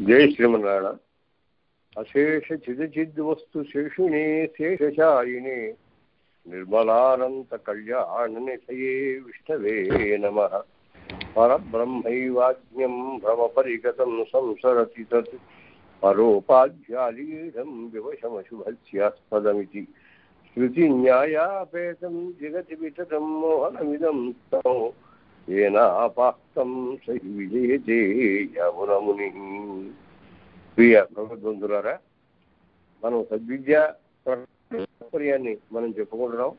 जय श्रीमनारायण अशेष चिदचिद वस्तु शेषिणे शेषशायिने निर्मलानंद कल्याण निधये विष्णवे नमः परब्रह्मैवाज्ञं भ्रमपरिगतं संसरति तत् परोपाध्यालीढं विवशमशुभस्यास्पदमिति श्रुतिन्यायापेतं जगति विततं मोहनमिदं ततो येनापास्तं स हि विजयते यमुनमुनिः। ప్రియ భగవద్బంధులారా, మనం సద్విద్య తాత్పర్యాన్ని మనం చెప్పుకుంటున్నాం.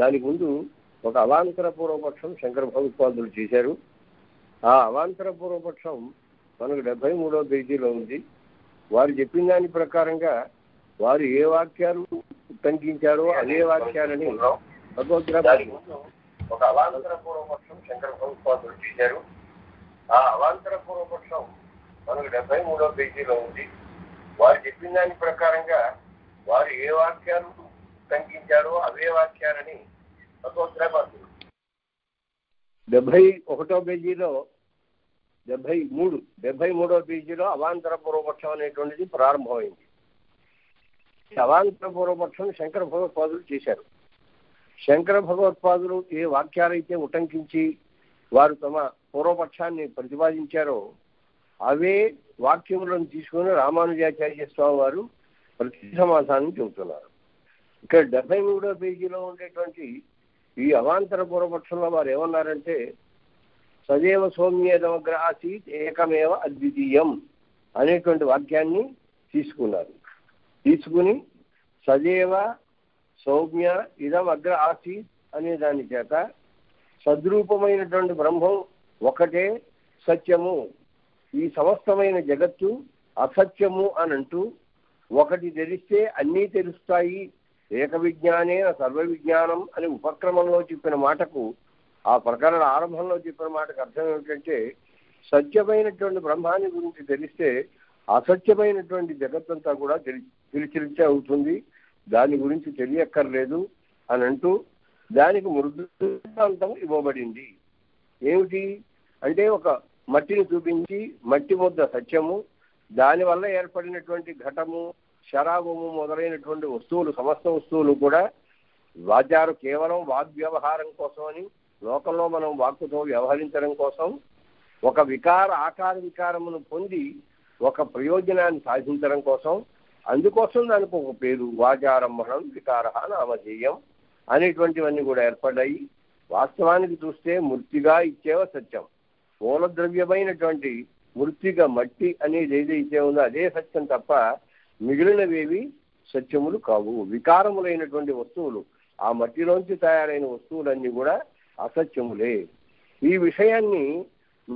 దానికి ముందు ఒక అవాంతర పూర్వపక్షం శంకర భగవత్పాదులు చేశారు. ఆ అవాంతర పూర్వపక్షం మనకు 73వ పేజీలో ఉంది. వారు చెప్పిన దాని ప్రకారంగా వారు ఏ వాక్యాలు ఉటంకించారో అదే వాక్యాలని ఒక అవాంతర పూర్వపక్షం శంకర భగవత్పాదులు చేశారు. ఆ అవాంతర పూర్వపక్షం మనకు 73వ పేజీలో ఉంది. వారు చెప్పిన దాని ప్రకారంగా వారు ఏ వాక్యాలు ఉటంకించారో అవే వాక్యాలని భగవద్పాదులు 73వ పేజీలో అవాంతర పూర్వపక్షం అనేటువంటిది ప్రారంభమైంది. అవాంతర పూర్వపక్షం శంకర భగవత్పాదులు చేశారు. శంకర భగవత్పాదులు ఏ వాక్యాలైతే ఉటంకించి వారు తమ పూర్వపక్షాన్ని ప్రతిపాదించారో అవే వాక్యములను తీసుకుని రామానుజాచార్య స్వామి వారు ప్రతి సమాధానం చెబుతున్నారు. ఇక్కడ 73వ పేజీలో ఉండేటువంటి ఈ అవాంతర పూర్వపక్షంలో వారు ఏమన్నారంటే, సదేవ సౌమ్యేదమగ్ర ఆసీత్ ఏకమేవ అద్వితీయం అనేటువంటి వాక్యాన్ని తీసుకుని సదేవ సౌమ్య ఇదం అగ్ర ఆసీత్ అనే దాని చేత సద్రూపమైనటువంటి బ్రహ్మం ఒకటే సత్యము, ఈ సమస్తమైన జగత్తు అసత్యము అని అంటూ ఒకటి తెలిస్తే అన్నీ తెలుస్తాయి ఏక విజ్ఞానే సర్వ విజ్ఞానం అని ఉపక్రమంలో చెప్పిన మాటకు, ఆ ప్రకరణ ఆరంభంలో చెప్పిన మాటకు అర్థం ఏమిటంటే, సత్యమైనటువంటి బ్రహ్మాన్ని గురించి తెలిస్తే అసత్యమైనటువంటి జగత్తంతా కూడా తెలిచిలిచ్చే అవుతుంది, దాని గురించి తెలియక్కర్లేదు అని అంటూ దానికి మృదుంతం ఇవ్వబడింది. ఏమిటి అంటే, ఒక మట్టిని చూపించి మట్టి ముద్ద సత్యము, దానివల్ల ఏర్పడినటువంటి ఘటము శరాబము మొదలైనటువంటి వస్తువులు సమస్త వస్తువులు కూడా వాచారు కేవలం వాగ్వ్యవహారం కోసమని, లోకంలో మనం వాక్కుతో వ్యవహరించడం కోసం ఒక ఆకార వికారమును పొంది ఒక ప్రయోజనాన్ని సాధించడం కోసం, అందుకోసం దానికి ఒక పేరు వాచారంభణం వికార నామధేయం అనేటువంటివన్నీ కూడా ఏర్పడ్డాయి. వాస్తవానికి చూస్తే మృతిగా ఇచ్చేవ సత్యం, మూలద్రవ్యమైనటువంటి మృత్తిగా మట్టి అనేది ఏదైతే ఉందో అదే సత్యం తప్ప మిగిలినవేవి సత్యములు కావు. వికారములైనటువంటి వస్తువులు, ఆ మట్టిలోంచి తయారైన వస్తువులన్నీ కూడా అసత్యములే. ఈ విషయాన్ని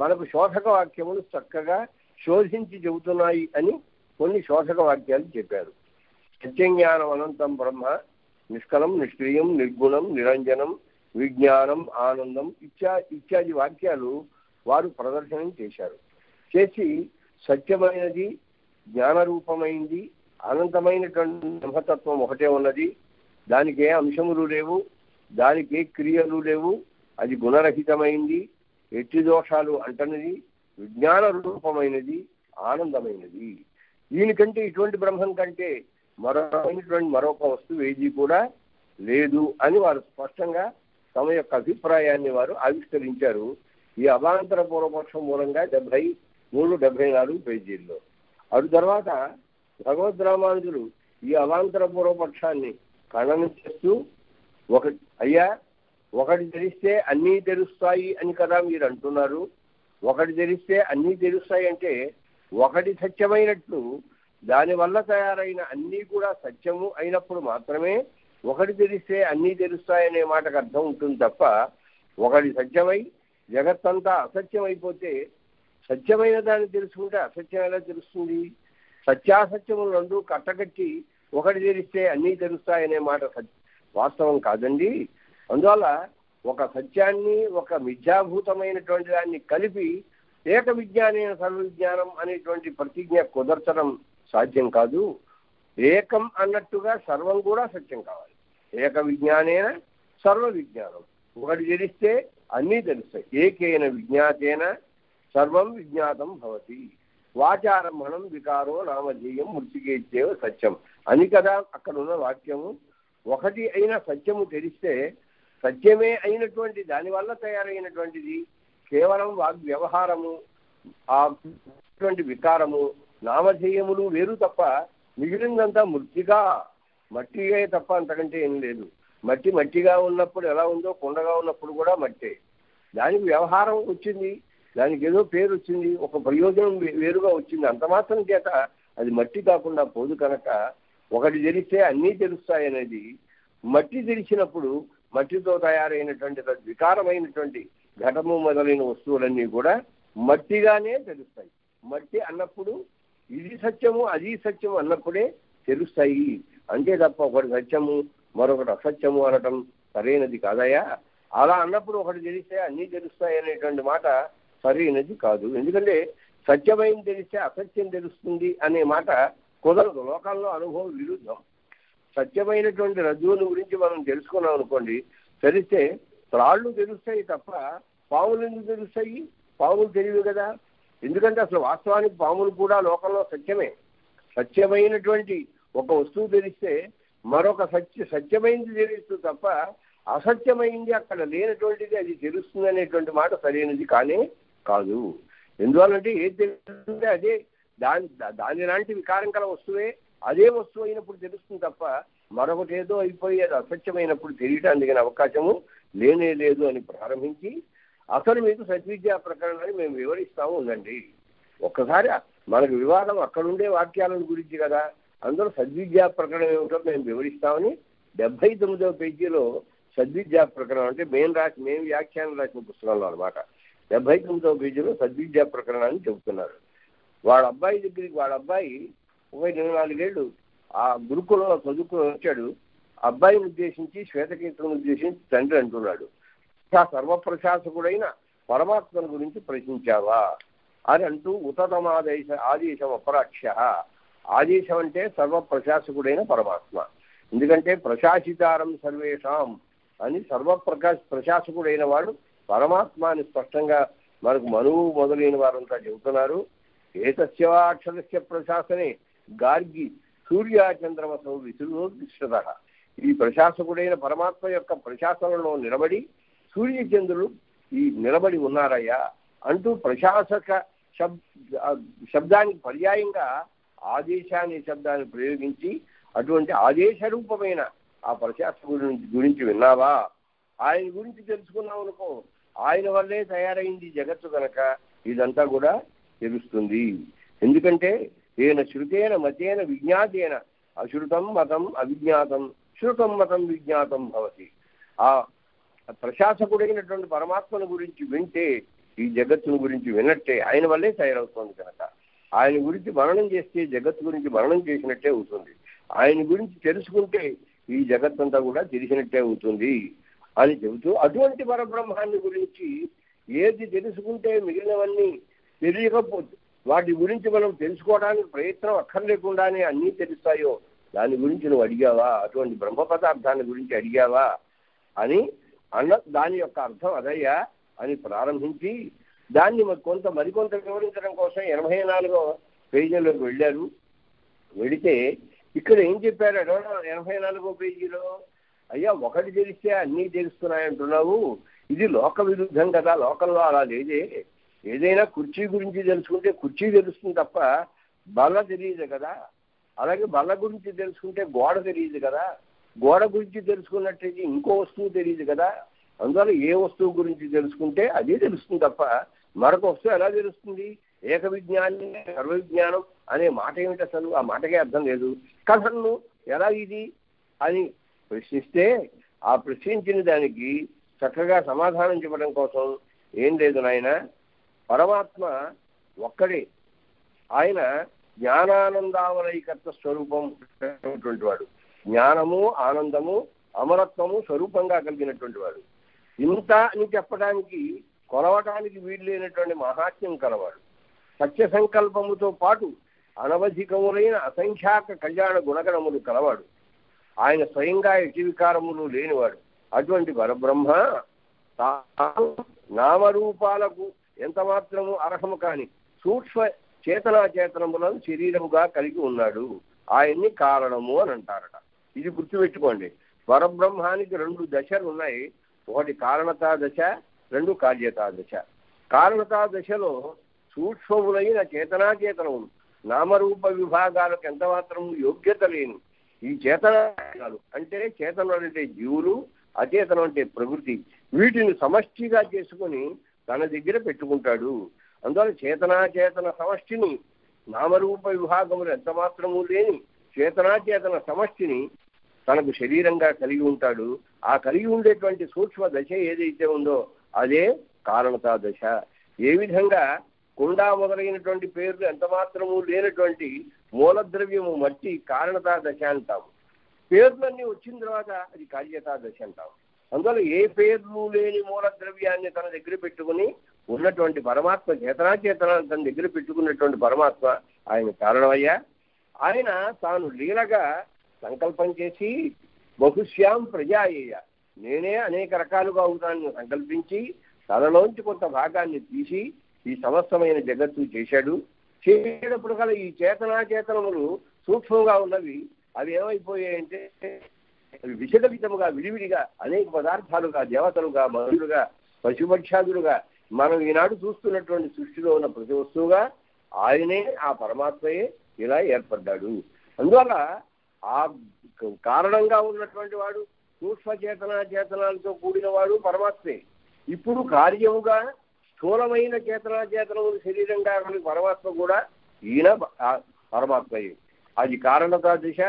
మనకు శోధక వాక్యములు చక్కగా శోధించి చెబుతున్నాయి అని కొన్ని శోధక వాక్యాలు చెప్పారు. సత్యజ్ఞానం అనంతం బ్రహ్మ నిష్కలం నిష్క్రియం నిర్గుణం నిరంజనం విజ్ఞానం ఆనందం ఇత్యాది వాక్యాలు వారు ప్రదర్శనం చేసి సత్యమైనది జ్ఞానరూపమైంది అనంతమైనటువంటి బ్రహ్మతత్వం ఒకటే ఉన్నది, దానికి ఏ అంశములు లేవు, దానికి ఏ క్రియలు లేవు, అది గుణరహితమైంది, ఎట్టి దోషాలు అంటనిది, విజ్ఞాన రూపమైనది, ఆనందమైనది. దీనికంటే ఇటువంటి బ్రహ్మం కంటే మరొక వస్తువు ఏది కూడా లేదు అని వారు స్పష్టంగా తమ యొక్క అభిప్రాయాన్ని వారు ఆవిష్కరించారు. ఈ అవాంతర పూర్వపక్షం మూలంగా 73, 74 పేజీల్లో. అటు తర్వాత భగవద్ రామానుజులు ఈ అవాంతర పూర్వపక్షాన్ని ఖండనం చేస్తూ, ఒకటి తెలిస్తే అన్నీ తెలుస్తాయి అని కదా మీరు అంటున్నారు, ఒకటి తెలిస్తే అన్నీ తెలుస్తాయి అంటే ఒకటి సత్యమైనట్లు దానివల్ల తయారైన అన్నీ కూడా సత్యము అయినప్పుడు మాత్రమే ఒకటి తెలిస్తే అన్నీ తెలుస్తాయనే మాటకు అర్థం ఉంటుంది తప్ప, ఒకటి సత్యమై జగత్తంతా అసత్యమైపోతే సత్యమైన దాన్ని తెలుసుకుంటే అసత్యం ఎలా తెలుస్తుంది? సత్యాసత్యములు రెండు కట్టకట్టి ఒకటి తెలిస్తే అన్నీ తెలుస్తాయనే మాట వాస్తవం కాదండి. అందువల్ల ఒక సత్యాన్ని ఒక మిథ్యాభూతమైనటువంటి దాన్ని కలిపి ఏక విజ్ఞానైన సర్వవిజ్ఞానం అనేటువంటి ప్రతిజ్ఞ కుదర్చడం సాధ్యం కాదు. ఏకం అన్నట్టుగా సర్వం కూడా సత్యం కావాలి. ఏక విజ్ఞానైన సర్వవిజ్ఞానం, ఒకటి తెలిస్తే అన్నీ తెలుస్తాయి. ఏకైన విజ్ఞాతేన సర్వం విజ్ఞాతం భవతి, వాచారంభణం వికారో నామధేయం మృతికేచ్చేవ సత్యం అని కదా అక్కడ ఉన్న వాక్యము. ఒకటి అయిన సత్యము తెలిస్తే సత్యమే అయినటువంటి దానివల్ల తయారైనటువంటిది కేవలం వ్యవహారము ఆటువంటి వికారము నామధేయములు వేరు తప్ప మిగిలిందంతా మృతిగా మట్టియే తప్ప అంతకంటే ఏం లేదు. మట్టి మట్టిగా ఉన్నప్పుడు ఎలా ఉందో కొండగా ఉన్నప్పుడు కూడా మట్టే. దానికి వ్యవహారం వచ్చింది, దానికి ఏదో పేరు వచ్చింది, ఒక ప్రయోజనం వేరుగా వచ్చింది. అంత మాత్రం చేత అది మట్టి కాకుండా పోదు. కనుక ఒకటి తెలిస్తే అన్నీ తెలుస్తాయనేది మట్టి తెలిసినప్పుడు మట్టితో తయారైనటువంటి వికారమైనటువంటి ఘటము మొదలైన వస్తువులన్నీ కూడా మట్టిగానే తెలుస్తాయి. మట్టి అన్నప్పుడు ఇది సత్యము అది సత్యము అన్నప్పుడే తెలుస్తాయి అంతే తప్ప ఒకటి సత్యము మరొకటి అసత్యము అనటం సరైనది కాదయా. అలా అన్నప్పుడు ఒకటి తెలిస్తే అన్నీ తెలుస్తాయి అనేటువంటి మాట సరైనది కాదు. ఎందుకంటే సత్యమైన తెలిస్తే అసత్యం తెలుస్తుంది అనే మాట కుదరదు. లోకాల్లో అనుభవం విరుద్ధం. సత్యమైనటువంటి రజ్జువుని గురించి మనం తెలుసుకున్నాం అనుకోండి, తెలిస్తే రాళ్ళు తెలుస్తాయి తప్ప పాములు ఎందుకు తెలుస్తాయి? పాములు తెలియదు కదా. ఎందుకంటే అసలు వాస్తవానికి పాములు కూడా లోకంలో సత్యమే. సత్యమైనటువంటి ఒక వస్తువు తెలిస్తే మరొక సత్యమైంది తెలుస్తూ తప్ప అసత్యమైంది అక్కడ లేనటువంటిది అది తెలుస్తుంది అనేటువంటి మాట సరైనది కానే కాదు. ఎందువల్లంటే ఏది తెలుస్తుంటే అదే దాని లాంటి వికారం కల వస్తువే అదే వస్తువు అయినప్పుడు తెలుస్తుంది తప్ప మరొకటి ఏదో అయిపోయి అది అసత్యమైనప్పుడు తెలియటానికి అవకాశము లేనే లేదు అని ప్రారంభించి అసలు మీకు సద్విద్యా ప్రకరణాన్ని మేము వివరిస్తాము ఉండండి. ఒక్కసారి మనకు వివాదం అక్కడుండే వాక్యాలను గురించి కదా. అందులో సద్విద్యా ప్రకరణం ఏమిటో మేము వివరిస్తామని 79వ పేజీలో సద్విద్యా ప్రకరణం అంటే మేము వ్యాఖ్యానం రాసిన పుస్తకంలో అనమాట 79వ పేజీలో సద్విద్యా ప్రకరణాన్ని చెబుతున్నారు. వాళ్ళ అబ్బాయి 24 ఏళ్ళు ఆ గురుకులంలో చదువుకుని వచ్చాడు. అబ్బాయిని ఉద్దేశించి శ్వేతకీర్తనం ఉద్దేశించి తండ్రి అంటున్నాడు, సర్వప్రశాసకుడైన పరమాత్మను గురించి ప్రశ్నించావా అని అంటూ ఉత్తమాదేశ ఆదేశం అపరాక్ష. ఆదేశం అంటే సర్వప్రశాసకుడైన పరమాత్మ. ఎందుకంటే ప్రశాసితారం సర్వేషాం అని ప్రశాసకుడైన వాడు పరమాత్మ అని స్పష్టంగా మనకు మనువు మొదలైన వారంతా చెబుతున్నారు. ఏతస్యవాక్షరస్య ప్రశాసనే గార్గి సూర్యాచంద్రవసం విసురుష్ట. ఈ ప్రశాసకుడైన పరమాత్మ యొక్క ప్రశాసనలో నిలబడి సూర్యచంద్రులు ఈ నిలబడి ఉన్నారయ్యా అంటూ ప్రశాసక శబ్దానికి పర్యాయంగా ఆదేశాన్ని శబ్దాన్ని ప్రయోగించి అటువంటి ఆదేశ రూపమైన ఆ ప్రశాసకుడి గురించి విన్నావా? ఆయన గురించి తెలుసుకున్నావు అనుకో, ఆయన వల్లే తయారైంది జగత్తు కనుక ఇదంతా కూడా తెలుస్తుంది. ఎందుకంటే ఏన శృతేన మతేన విజ్ఞాతేన అశ్రుతం మతం అవిజ్ఞాతం శృతం మతం విజ్ఞాతం భవతి. ఆ ప్రశాసకుడైనటువంటి పరమాత్మను గురించి వింటే ఈ జగత్తుని గురించి విన్నట్టే, ఆయన వల్లే తయారవుతుంది కనుక ఆయన గురించి మననం చేస్తే జగత్తు గురించి మననం చేసినట్టే అవుతుంది. ఆయన గురించి తెలుసుకుంటే ఈ జగత్తంతా కూడా తెలిసినట్టే అవుతుంది అని చెబుతూ అటువంటి పరబ్రహ్మాన్ని గురించి ఏది తెలుసుకుంటే మిగిలినవన్నీ తెలియకపోతే వాటి గురించి మనం తెలుసుకోవడానికి ప్రయత్నం అక్కర్లేకుండానే అన్నీ తెలుస్తాయో దాని గురించి నువ్వు అడిగావా? అటువంటి బ్రహ్మ పదార్థాన్ని గురించి అడిగావా అని అన్న దాని యొక్క అర్థం అదయ్యా అని ప్రారంభించి దాన్ని మరికొంత వివరించడం కోసం 84వ పేజీలోకి వెళ్ళారు. వెళితే ఇక్కడ ఏం చెప్పారు? 84వ పేజీలో అయ్యా ఒకటి తెలిస్తే అన్నీ తెలుస్తున్నాయంటున్నావు, ఇది లోక విరుద్ధం కదా, లోకంలో అలా లేదే. ఏదైనా కుర్చీ గురించి తెలుసుకుంటే కుర్చీ తెలుస్తుంది తప్ప బల్ల తెలియదు కదా. అలాగే బల్ల గురించి తెలుసుకుంటే గోడ తెలియదు కదా, గోడ గురించి తెలుసుకున్నట్టయితే ఇంకో వస్తువు తెలియదు కదా. అందువల్ల ఏ వస్తువు గురించి తెలుసుకుంటే అదే తెలుస్తుంది తప్ప మరొక వస్తువు ఎలా తెలుస్తుంది? ఏక విజ్ఞానం సర్వవిజ్ఞానం అనే మాట ఏమిటి అసలు? ఆ మాటకే అర్థం లేదు. కథను ఎలా ఇది అని ప్రశ్నిస్తే ఆ ప్రశ్నించిన దానికి చక్కగా సమాధానం చెప్పడం కోసం ఏం లేదు నాయన, పరమాత్మ ఒక్కడే, ఆయన జ్ఞానానందావలైకత్వ స్వరూపం ఉన్నటువంటి వాడు, జ్ఞానము ఆనందము అమరత్వము స్వరూపంగా కలిగినటువంటి వాడు. ఇంత అని చెప్పడానికి కొలవటానికి వీలు లేనటువంటి మహాత్మ్యం కలవాడు. సత్య సంకల్పముతో పాటు అనవధికములైన అసంఖ్యాక కళ్యాణ గుణగణములు కలవాడు. ఆయన స్వయంగా ఎట్టి వికారములు లేనివాడు. అటువంటి పరబ్రహ్మ నామరూపాలకు ఎంత మాత్రము అర్హము కాని సూక్ష్మ చేతనాచేతనములను శరీరముగా కలిగి ఉన్నాడు, ఆయన్ని కారణము అని అంటారట. ఇది గుర్తుపెట్టుకోండి. పరబ్రహ్మానికి రెండు దశలు ఉన్నాయి. ఒకటి కారణతా దశ, రెండు కార్యతా దశ. కారణతా దశలో సూక్ష్మములైన చేతనాచేతనములు నామరూప విభాగాలకు ఎంత మాత్రము యోగ్యత లేని ఈ చేతనాలు అంటే చేతనం అంటే జీవులు, అచేతనం అంటే ప్రకృతి, వీటిని సమష్టిగా చేసుకుని తన దగ్గర పెట్టుకుంటాడు. అందువల్ల చేతనాచేతన సమష్టిని, నామరూప విభాగములు ఎంత మాత్రము లేని చేతనాచేతన సమష్టిని తనకు శరీరంగా కలిగి ఉంటాడు. ఆ కలిగి ఉండేటువంటి సూక్ష్మ దశ ఏదైతే ఉందో అదే కారణతా దశ. ఏ విధంగా కుండా మొదలైనటువంటి పేర్లు ఎంత మాత్రము లేనటువంటి మూలద్రవ్యము మట్టి కారణతా దశ అంటాము. పేర్లన్నీ వచ్చిన తర్వాత అది కార్యతా దశ అంటాము. అందువల్ల ఏ పేర్లు లేని మూలద్రవ్యాన్ని తన దగ్గర పెట్టుకుని ఉన్నటువంటి పరమాత్మ, చేతనాచేతనాన్ని తన దగ్గర పెట్టుకున్నటువంటి పరమాత్మ ఆయన కారణమయ్యా. ఆయన తాను లీలగా సంకల్పం చేసి బహుశ్యాం ప్రజాయ్య, నేనే అనేక రకాలుగా అవుతానని సంకల్పించి తనలోంచి కొంత భాగాన్ని తీసి ఈ సమస్తమైన జగత్తు చేశాడు. చేసేటప్పుడు కల ఈ చేతనాచేతనములు సూక్ష్మంగా ఉన్నవి అవి ఏమైపోయాయంటే అవి విషద విధముగా విడివిడిగా అనేక పదార్థాలుగా, దేవతలుగా, మనులుగా, పశుపక్షాదులుగా మనం ఈనాడు చూస్తున్నటువంటి సృష్టిలో ఉన్న ప్రతి వస్తువుగా ఆయనే, ఆ పరమాత్మయే ఇలా ఏర్పడ్డాడు. అందువల్ల ఆ కారణంగా ఉన్నటువంటి వాడు సూక్ష్మ చేతనాచేతనాలతో కూడిన వాడు పరమాత్మే. ఇప్పుడు కార్యముగా స్థూలమైన చేతనాచేతనములు శరీరంగా పరమాత్మ కూడా ఈయన పరమాత్మయే. అది కారణతా దశ,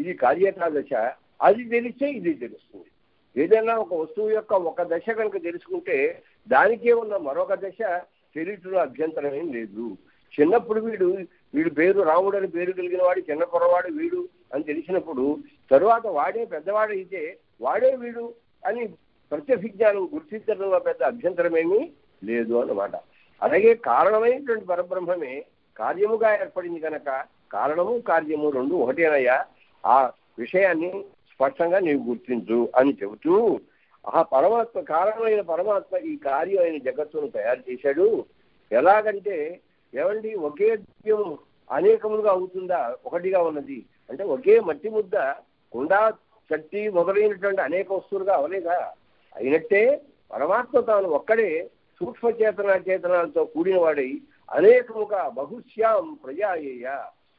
ఇది కార్యతా దశ. అది తెలిస్తే ఇది తెలుస్తుంది. ఏదైనా ఒక వస్తువు యొక్క ఒక దశ కనుక తెలుసుకుంటే దానికే ఉన్న మరొక దశ తెలియటంలో అభ్యంతరం ఏం లేదు. చిన్నప్పుడు వీడు పేరు రాముడు అని పేరు కలిగిన వాడు చిన్న పొరవాడు వీడు అని తెలిసినప్పుడు తరువాత వాడే పెద్దవాడైతే వాడే వీడు అని ప్రత్యభిజ్ఞానం గుర్తించడంలో పెద్ద అభ్యంతరమేమీ లేదు అన్నమాట. అలాగే కారణమైనటువంటి పరబ్రహ్మమే కార్యముగా ఏర్పడింది కనుక కారణము కార్యము రెండు ఒకటేనయ్యా, ఆ విషయాన్ని స్పష్టంగా నీవు గుర్తించు అని చెబుతూ ఆ పరమాత్మ, కారణమైన పరమాత్మ ఈ కార్యమైన జగత్తును తయారు చేశాడు. ఎలాగంటే ఏమండి, ఒకే ద్రవ్యం అనేకములుగా అవుతుందా? ఒకటిగా ఉన్నది అంటే ఒకే మట్టి ముద్ద, కుండ, చట్టి మొదలైనటువంటి అనేక వస్తువులుగా అవలేదా? అయినట్టే పరమాత్మ తాను ఒక్కడే సూక్ష్మ చేతనాచేతనాలతో కూడినవాడై అనేకముగా బహుశ్యాం ప్రజాయ్య,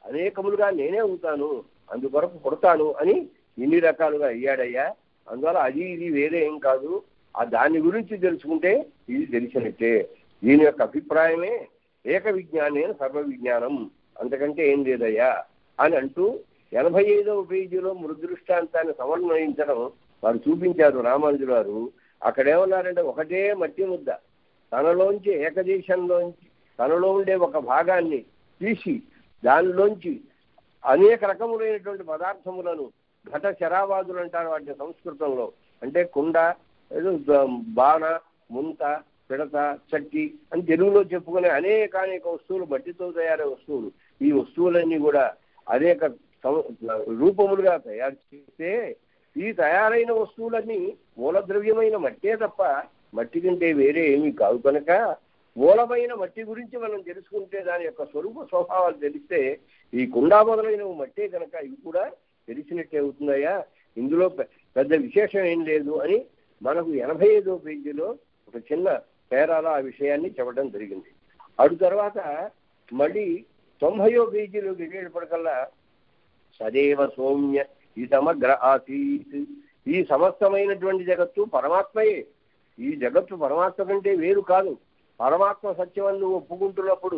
అనేకములుగా నేనే అవుతాను, అందుకొరకు పుడతాను అని ఇన్ని రకాలుగా అయ్యాడయ్యా. అందువల్ల అది ఇది వేరే ఏం కాదు. ఆ దాని గురించి తెలుసుకుంటే ఇది తెలిసినట్టే. దీని యొక్క అభిప్రాయమే ఏక విజ్ఞానే సర్వ విజ్ఞానం, అంతకంటే ఏం లేదయ్యా అని అంటూ 85వ పేజీలో మృదృష్టాంతాన్ని సమన్వయించడం వారు చూపించారు రామానుజులు వారు. అక్కడేమన్నారంటే ఒకటే మట్టి ముద్ద తనలోంచి, ఏకదేశంలోంచి తనలో ఉండే ఒక భాగాన్ని తీసి దానిలోంచి అనేక రకములైనటువంటి పదార్థములను, ఘట శరావాదులు అంటారు వాటి సంస్కృతంలో, అంటే కుండ, బాణ, ముంత, పిడత, చట్టి అని తెలుగులో చెప్పుకునే అనేకానేక వస్తువులు, మట్టితో తయారే వస్తువులు, ఈ వస్తువులన్నీ కూడా అనేక రూపములుగా తయారు చేస్తే ఈ తయారైన వస్తువులన్నీ మూలద్రవ్యమైన మట్టే తప్ప మట్టి కంటే వేరే ఏమీ కాదు కనుక మూలమైన మట్టి గురించి మనం తెలుసుకుంటే దాని యొక్క స్వరూప స్వభావాలు తెలిస్తే ఈ కుండా మొదలైనవి మట్టే కనుక ఇవి కూడా తెలిసినట్టే అవుతుందయ్యా, ఇందులో పెద్ద విశేషం ఏం లేదు అని మనకు 85వ పేజీలో ఒక చిన్న పేరాలో ఆ విషయాన్ని చెప్పడం జరిగింది. అటు తర్వాత మళ్ళీ 90వ పేజీలోకి వెళ్ళేటప్పటికల్లా సదేవ సౌమ్య ఈ సమగ్ర ఆసీత్, ఈ సమస్తమైనటువంటి జగత్తు పరమాత్మయే, ఈ జగత్తు పరమాత్మ కంటే వేరు కాదు. పరమాత్మ సత్యమని నువ్వు ఒప్పుకుంటున్నప్పుడు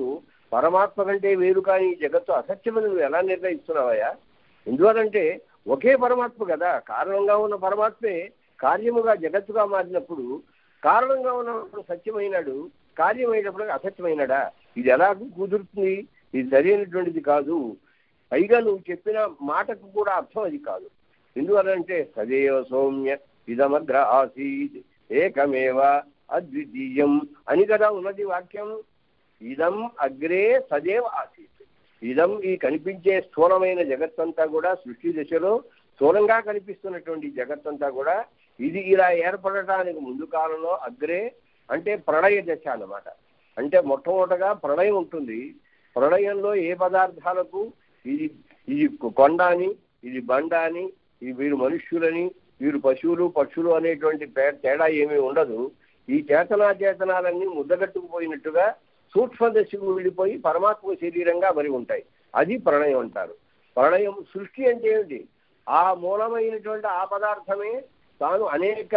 పరమాత్మ కంటే వేరు కానీ ఈ జగత్తు అసత్యమని నువ్వు ఎలా నిర్ణయిస్తున్నావయ్యా? ఎందువలంటే ఒకే పరమాత్మ కదా. కారణంగా ఉన్న పరమాత్మే కార్యముగా జగత్తుగా మారినప్పుడు కారణంగా ఉన్నప్పుడు సత్యమైనాడు, కార్యమైనప్పుడు అసత్యమైనాడా? ఇది ఎలాగూ కుదురుతుంది? ఇది సరైనటువంటిది కాదు. పైగా నువ్వు చెప్పిన మాటకు కూడా అర్థం అది కాదు. ఎందువలంటే సదేవ సౌమ్య ఇదమగ్ర ఆసీత్ ఏకమేవా అద్వితీయం అని కదా ఉన్నది వాక్యం. ఇదం అగ్రే సదేవ ఆసీత్, ఇదం ఈ కనిపించే స్థూలమైన జగత్తంతా కూడా సృష్టి దశలో స్థూలంగా కనిపిస్తున్నటువంటి జగత్తంతా కూడా ఇది ఇలా ఏర్పడటానికి ముందు కాలంలో అగ్రే అంటే ప్రళయ దశ అన్నమాట. అంటే మొట్టమొదటగా ప్రళయం ఉంటుంది. ప్రళయంలో ఏ పదార్థాలకు ఇది ఇది కొండ అని, ఇది బండ అని, వీరు మనుష్యులని, వీరు పశువులు పక్షులు అనేటువంటి తేడా ఏమీ ఉండదు. ఈ చేతనాచేతనాలన్నీ ముద్దగట్టుకుపోయినట్టుగా సూక్ష్మ దశకు విడిపోయి పరమాత్మ శరీరంగా మరి ఉంటాయి. అది ప్రళయం అంటారు. ప్రళయం సృష్టి అంటే ఏమిటి? ఆ మూలమైనటువంటి ఆ పదార్థమే తాను అనేక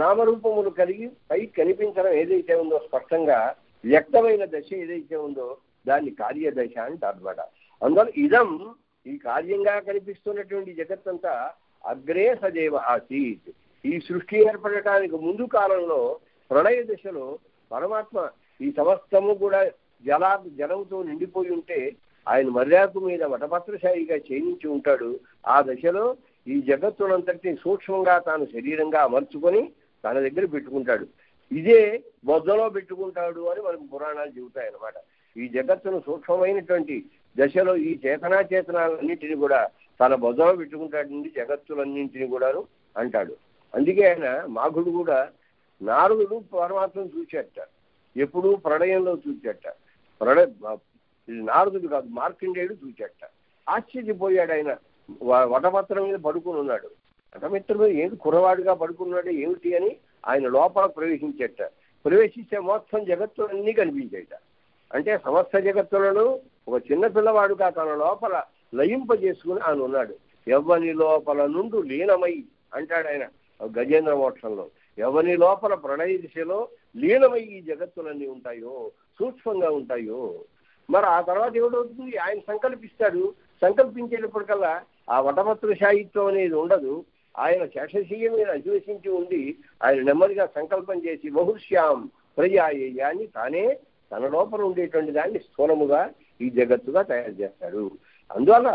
నామరూపములు కలిగి పైకి కనిపించడం ఏదైతే ఉందో, స్పష్టంగా వ్యక్తమైన దశ ఏదైతే ఉందో దాన్ని కార్యదశ అంటారు అనమాట. అందువల్ల ఇదం, ఈ కార్యంగా కనిపిస్తున్నటువంటి జగత్తంతా అగ్రే సదేవ ఆసీత్. ఈ సృష్టి ఏర్పడటానికి ముందు కాలంలో ప్రళయ దశలో పరమాత్మ ఈ సమస్తము కూడా జలంతో నిండిపోయి ఉంటే ఆయన మర్యాద మీద వటపత్రశాయిగా ఛేదించి ఉంటాడు. ఆ దశలో ఈ జగత్తునంతటినీ సూక్ష్మంగా తాను శరీరంగా అమర్చుకొని తన దగ్గర పెట్టుకుంటాడు. ఇదే బొద్దలో పెట్టుకుంటాడు అని మనకు పురాణాలు చెబుతాయన్నమాట. ఈ జగత్తును సూక్ష్మమైనటువంటి దశలో ఈ చేతనాచేతనాలన్నింటినీ కూడా తన బొద్దలో పెట్టుకుంటాడండి, జగత్తులన్నింటినీ కూడాను అంటాడు. అందుకే ఆయన మాఘుడు కూడా నారదుడు పరమాత్మను చూచేట ఎప్పుడు ప్రళయంలో చూచేట. నారదుడు కాదు, మార్కండేయుడు చూచేట. ఆశ్చర్యపోయాడు. ఆయన వటపత్రం మీద పడుకుని ఉన్నాడు. వటమిత్రుడు ఏమి కుర్రవాడుగా పడుకున్నాడు ఏమిటి అని ఆయన లోపల ప్రవేశించేట. ప్రవేశిస్తే మొత్తం జగత్తులన్నీ కనిపించేట. అంటే సమస్త జగత్తులను ఒక చిన్న పిల్లవాడుగా తన లోపల లయింపజేసుకుని ఆయన ఉన్నాడు. ఎవ్వని లోపల నుండి లీనమై అంటాడు ఆయన గజేంద్ర మోక్షంలో. ఎవని లోపల ప్రళయ దిశలో లీనమై ఈ జగత్తులన్నీ ఉంటాయో, సూక్ష్మంగా ఉంటాయో. మరి ఆ తర్వాత ఏమిటవుతుంది? ఆయన సంకల్పిస్తాడు. సంకల్పించేటప్పటికల్లా ఆ వటపత్రశాయిత్వం అనేది ఉండదు. ఆయన శేషశీయ మీద అధివసించి ఉండి ఆయన నెమ్మదిగా సంకల్పం చేసి బహుశ్యాం ప్రజాయేయాన్ని తానే తన లోపల ఉండేటువంటి దాన్ని స్థూలముగా ఈ జగత్తుగా తయారు చేస్తాడు. అందువల్ల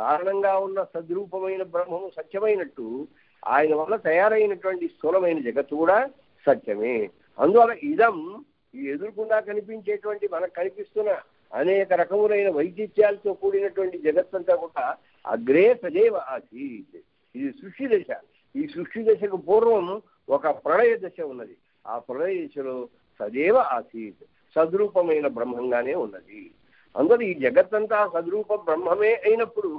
కారణంగా ఉన్న సద్రూపమైన బ్రహ్మము సత్యమైనట్టు ఆయన వల్ల తయారైనటువంటి స్థూలమైన జగత్తు కూడా సత్యమే. అందువల్ల ఇదం, ఈ ఎదురుకుండా కనిపించేటువంటి మనకు కనిపిస్తున్న అనేక రకములైన వైచిత్యాలతో కూడినటువంటి జగత్తంతా కూడా అగ్రే సజైవ ఆసీత్. ఇది సృష్టి దశ. ఈ సృష్టి దశకు పూర్వం ఒక ప్రళయ దశ ఉన్నది. ఆ ప్రళయ దశలో సజైవ ఆసీత్, సద్రూపమైన బ్రహ్మంగానే ఉన్నది. అందులో ఈ జగత్తంతా సద్రూప బ్రహ్మమే అయినప్పుడు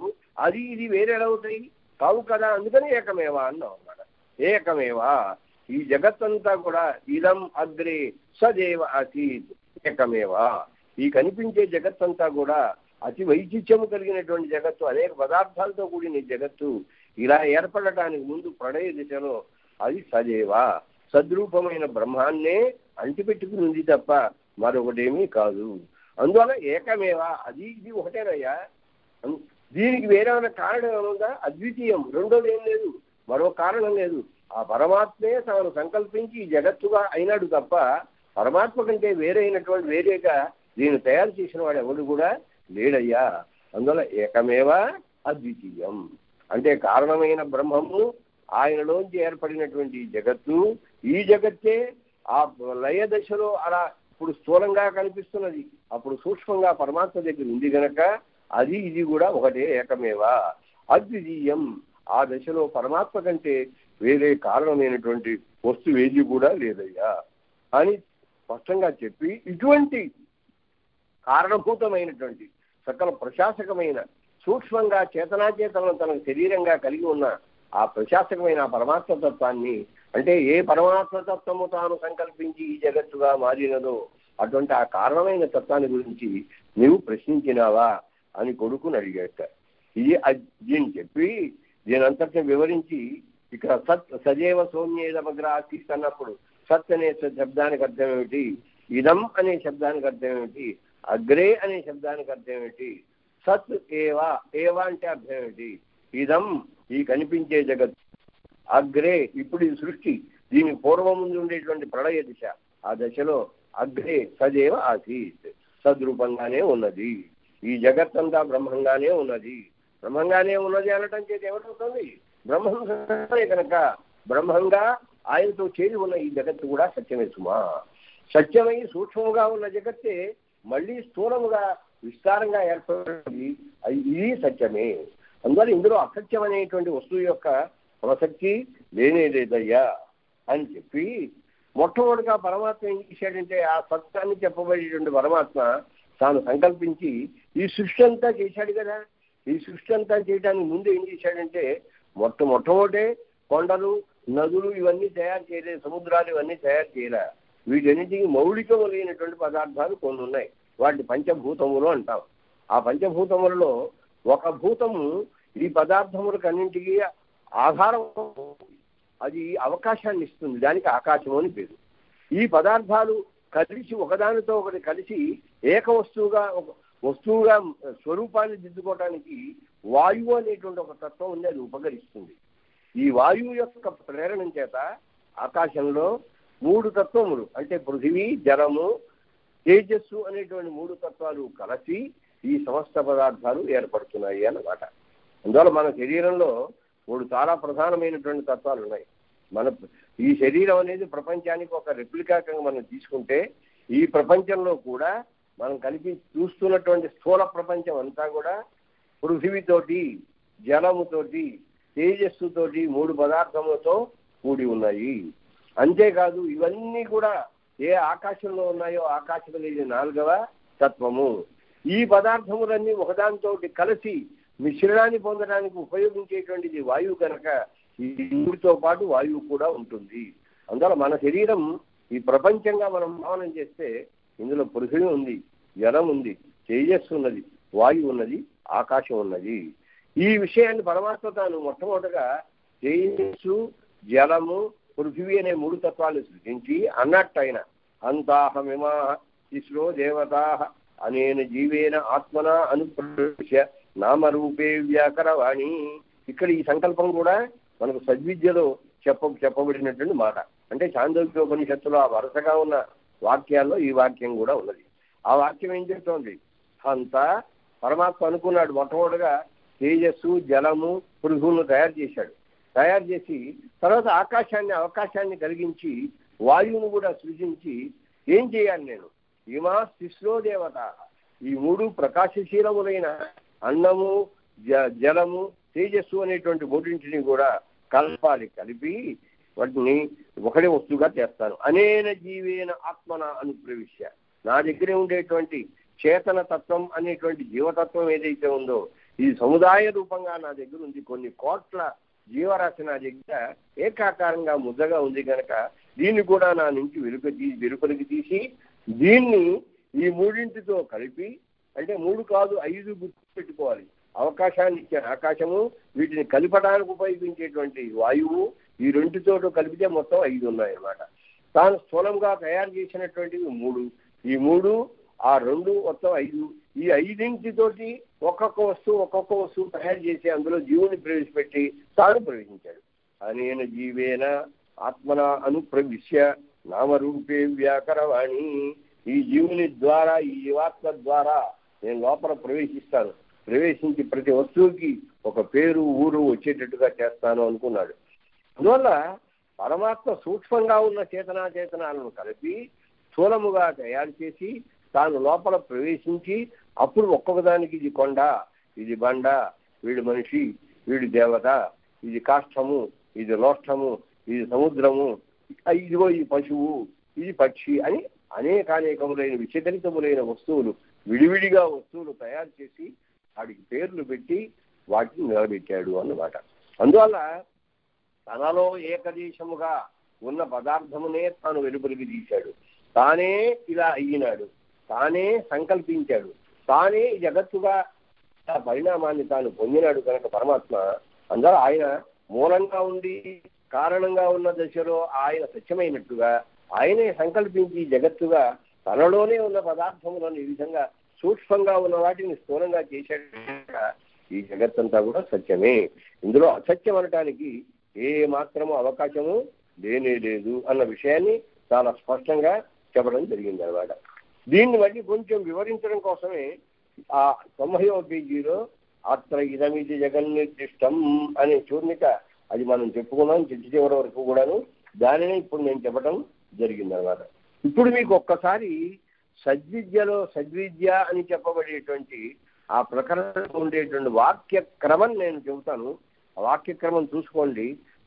అది ఇది వేరేలా అవుతాయి కావు కదా. అందుకని ఏకమేవా అన్నాం అన్నమాట. ఏకమేవా, ఈ జగత్తంతా కూడా ఇదం అగ్రే సదేవ అసీత్ ఏకమేవా. ఈ కనిపించే జగత్తంతా కూడా అతి వైచిత్యము కలిగినటువంటి జగత్తు, అనేక పదార్థాలతో కూడిన జగత్తు ఇలా ఏర్పడటానికి ముందు ప్రళయ దిశలో అది సదేవా, సద్రూపమైన బ్రహ్మాన్నే అంటిపెట్టుకుని ఉంది తప్ప మరొకటేమీ కాదు. అందువల్ల ఏకమేవా, అది ఇది ఒకటేనయ్యా. దీనికి వేరేమైనా కారణం ఏముందా? అద్వితీయం, రెండోది ఏం లేదు, మరో కారణం లేదు. ఆ పరమాత్మే తాను సంకల్పించి జగత్తుగా అయినాడు తప్ప పరమాత్మ కంటే వేరైనటువంటి వేరేగా దీన్ని తయారు చేసిన వాడు ఎవడు కూడా లేడయ్యా. అందువల్ల ఏకమేవా అద్వితీయం అంటే కారణమైన బ్రహ్మము, ఆయనలోంచి ఏర్పడినటువంటి జగత్తు, ఈ జగత్తే ఆ లయ దశలో అలా ఇప్పుడు స్థూలంగా కనిపిస్తున్నది, అప్పుడు సూక్ష్మంగా పరమాత్మ దగ్గర ఉంది గనక అది ఇది కూడా ఒకటే ఏకమేవా అద్వితీయం. ఆ దశలో పరమాత్మ కంటే వేరే కారణమైనటువంటి వస్తువు ఏది కూడా లేదయ్యా అని స్పష్టంగా చెప్పి, ఇటువంటి కారణభూతమైనటువంటి సకల ప్రశాసకమైన సూక్ష్మంగా చేతనాచేతనం తనకు శరీరంగా కలిగి ఉన్న ఆ ప్రశాసకమైన పరమాత్మతత్వాన్ని, అంటే ఏ పరమాత్మతత్వము తాను సంకల్పించి ఈ జగత్తుగా మారినదో అటువంటి ఆ కారణమైన తత్వాన్ని గురించి నీవు ప్రశ్నించినావా అని కొడుకుని అడిగాట. ఇది దీన్ని చెప్పి దీనంతటిని వివరించి ఇక్కడ సత్ సజైవ సౌమ్యేదమగ్రాసి అన్నప్పుడు సత్ అనే శబ్దానికి అర్థం ఏమిటి? ఇదం అనే శబ్దానికి అర్థం ఏమిటి? అగ్రే అనే శబ్దానికి అర్థం ఏమిటి? సత్ ఏవా, ఏవా అంటే అర్థం ఏమిటి? ఇదం, ఈ కనిపించే జగత్, అగ్రే ఇప్పుడు ఈ సృష్టి, దీని పూర్వం ముందు ఉండేటువంటి ప్రళయ దిశ, ఆ దశలో అగ్రే సజైవ ఆసీత్ సద్రూపంగానే ఉన్నది. ఈ జగత్తంతా బ్రహ్మంగానే ఉన్నది. బ్రహ్మంగానే ఉన్నది అనటం చేతి ఏమిటవుతుంది? బ్రహ్మంగానే కనుక బ్రహ్మంగా ఆయనతో చేరి ఉన్న ఈ జగత్తు కూడా సత్యమే సుమా. సత్యమై సూక్ష్మంగా ఉన్న జగత్తే మళ్ళీ స్థూలముగా విస్తారంగా ఏర్పడి ఇది సత్యమే. అందువల్ల ఇందులో అసత్యం అనేటువంటి వస్తువు యొక్క ప్రసక్తి లేనేలేదయ్యా అని చెప్పి, మొట్టమొదటిగా పరమాత్మ ఏం చేశాడంటే ఆ సత్యాన్ని చెప్పబడేటువంటి పరమాత్మ తాను సంకల్పించి ఈ సృష్టి అంతా చేశాడు కదా. ఈ సృష్టి అంతా చేయడానికి ముందు ఏం చేశాడంటే మొట్టమొదటే కొండలు, నదులు ఇవన్నీ తయారు చేయలేదు, సముద్రాలు ఇవన్నీ తయారు చేయలే. వీటన్నిటికీ మౌలికమైనటువంటి పదార్థాలు కొన్ని ఉన్నాయి, వాటిని పంచభూతములు అంటాం. ఆ పంచభూతములలో ఒక భూతము ఈ పదార్థములకు అన్నింటికీ ఆధారం, అది అవకాశాన్ని ఇస్తుంది, దానికి ఆకాశము అని పేరు. ఈ పదార్థాలు కలిసి ఒకదానితో ఒకటి కలిసి ఏక వస్తువుగా స్వరూపాన్ని దిద్దుకోవడానికి వాయువు అనేటువంటి ఒక తత్వం ఉంది, అది ఉపకరిస్తుంది. ఈ వాయువు యొక్క ప్రేరణ చేత ఆకాశంలో మూడు తత్వములు అంటే పృథివీ, జలము, తేజస్సు అనేటువంటి మూడు తత్వాలు కలిసి ఈ సమస్త పదార్థాలు ఏర్పడుతున్నాయి అన్నమాట. అందువల్ల మన శరీరంలో మూడు చాలా ప్రధానమైనటువంటి తత్వాలు ఉన్నాయి. మన ఈ శరీరం అనేది ప్రపంచానికి ఒక రెప్లికాగా మనం తీసుకుంటే ఈ ప్రపంచంలో కూడా మనం కలిపి చూస్తున్నటువంటి స్థూల ప్రపంచం అంతా కూడా పృథివీతోటి, జలముతోటి, తేజస్సుతోటి మూడు పదార్థములతో కూడి ఉన్నాయి. అంతేకాదు ఇవన్నీ కూడా ఏ ఆకాశంలో ఉన్నాయో ఆకాశం అనేది నాలుగవ తత్వము. ఈ పదార్థములన్నీ ఒకదానితో కలిసి మిశ్రయాన్ని పొందడానికి ఉపయోగించేటువంటిది వాయువు కనుక ఈ మూడితో పాటు వాయువు కూడా ఉంటుంది. అందువల్ల మన శరీరం ఈ ప్రపంచంగా మనం భావనం చేస్తే ఇందులో పృథివీ ఉంది, జలం ఉంది, తేజస్సు ఉన్నది, వాయువు ఉన్నది, ఆకాశం ఉన్నది. ఈ విషయాన్ని పరమాత్మ తాను మొట్టమొదటగా తేజస్సు, జలము, పృథివీ అనే మూడు తత్వాలు సృజించి అన్నట్టయిన అంతాహమిమా ఇస్రో దేవతా అనేన జీవేన ఆత్మన అనుప్రవేశ్య నామరూపే వ్యాకరవాణి. ఇక్కడ ఈ సంకల్పం కూడా మనకు సద్విద్యలో చెప్పబడినటువంటి మాట. అంటే చాందోగ్యోపనిషత్తులో ఆ వరుసగా ఉన్న వాక్యాల్లో ఈ వాక్యం కూడా ఉన్నది. ఆ వాక్యం ఏం చెప్తోంది? అంతా పరమాత్మ అనుకున్నాడు, మొట్టమొదటిగా తేజస్సు, జలము, పృథువును తయారు చేసి తర్వాత అవకాశాన్ని కలిగించి వాయువును కూడా సృజించి ఏం చేయాలి నేను? ఇమా శిశ్రో దేవత, ఈ మూడు ప్రకాశశీలములైన అన్నము, జలము, తేజస్సు అనేటువంటి మూడింటిని కూడా కలిపి వాటిని ఒకటే వస్తువుగా చేస్తాను. అనేన జీవేన ఆత్మన అనుప్రవిశ్య, నా దగ్గరే ఉండేటువంటి చేతన తత్వం అనేటువంటి జీవతత్వం ఏదైతే ఉందో ఈ సముదాయ రూపంగా నా దగ్గర ఉంది. కొన్ని కోట్ల జీవరాశి నా దగ్గర ఏకాకారంగా ముద్దగా ఉంది కనుక దీన్ని కూడా నా నుంచి వెలుపలికి తీసి దీన్ని ఈ మూడింటితో కలిపి, అంటే 3 కాదు 5 గుర్తు పెట్టుకోవాలి. అవకాశాన్ని ఇచ్చే ఆకాశము, వీటిని కలపడానికి ఉపయోగించేటువంటి వాయువు, ఈ రెండుతో కలిపితే మొత్తం 5 ఉన్నాయన్నమాట. తాను స్థూలంగా తయారు చేసినటువంటివి 3, ఈ 3 ఆ 2 మొత్తం 5. ఈ 5ంటితోటి ఒక్కొక్క వస్తువు తయారు చేసి అందులో జీవుని ప్రవేశపెట్టి తాను ప్రవేశించాడు. అనేన జీవేన ఆత్మన అనుప్రవిశ్య నామరూపే వ్యాకరవాణి, ఈ జీవుని ద్వారా, ఈ జీవాత్మ ద్వారా నేను లోపల ప్రవేశించి ప్రతి వస్తువుకి ఒక పేరు, ఊరు వచ్చేటట్టుగా చేస్తాను అనుకున్నాడు. అందువల్ల పరమాత్మ సూక్ష్మంగా ఉన్న చేతనాలను కలిపి స్థూలముగా తయారు చేసి తాను లోపల ప్రవేశించి అప్పుడు ఒక్కొక్కదానికి ఇది కొండ, ఇది బండ, వీడు మనిషి, వీడు దేవత, ఇది కాష్టము, ఇది లోష్టము, ఇది సముద్రము, ఇదిగో ఈ పశువు, ఇది పక్షి అని అనేకానేకములైన విచరితములైన వస్తువులు, విడివిడిగా వస్తువులు తయారు చేసి వాడికి పేర్లు పెట్టి వాటిని నిలబెట్టాడు అన్నమాట. అందువల్ల తనలో ఏకదేశముగా ఉన్న పదార్థమునే తాను వెలుపలికి తీశాడు, తానే ఇలా అయ్యినాడు, తానే సంకల్పించాడు, తానే జగత్తుగా పరిణామాన్ని తాను పొందినాడు కనుక పరమాత్మ. అందువల్ల ఆయన మూలంగా ఉండి కారణంగా ఉన్న దశలో ఆయన సత్యమైనట్టుగా ఆయనే సంకల్పించి జగత్తుగా తనలోనే ఉన్న పదార్థములను ఈ విధంగా సూక్ష్మంగా ఉన్న వాటిని స్థూలంగా చేసేట ఈ జగత్తంతా కూడా సత్యమే, ఇందులో అసత్యం అనటానికి ఏ మాత్రము అవకాశము లేనేలేదు అన్న విషయాన్ని చాలా స్పష్టంగా చెప్పడం జరిగింది అన్నమాట. దీన్ని మళ్ళీ కొంచెం వివరించడం కోసమే ఆ 90వ పేజీలో అత్ర ఇదమిది జగన్నిర్దిష్టం అనే చూర్ణిక, అది మనం చెప్పుకున్నాం చిట్ట చివరి వరకు కూడాను, దానినే ఇప్పుడు నేను చెప్పడం జరిగిందనమాట. ఇప్పుడు మీకు ఒక్కసారి సద్విద్యలో సద్విద్య అని చెప్పబడేటువంటి ఆ ప్రకరణలో ఉండేటువంటి వాక్యక్రమం నేను చెబుతాను. ఆ వాక్యక్రమం చూసుకోండి,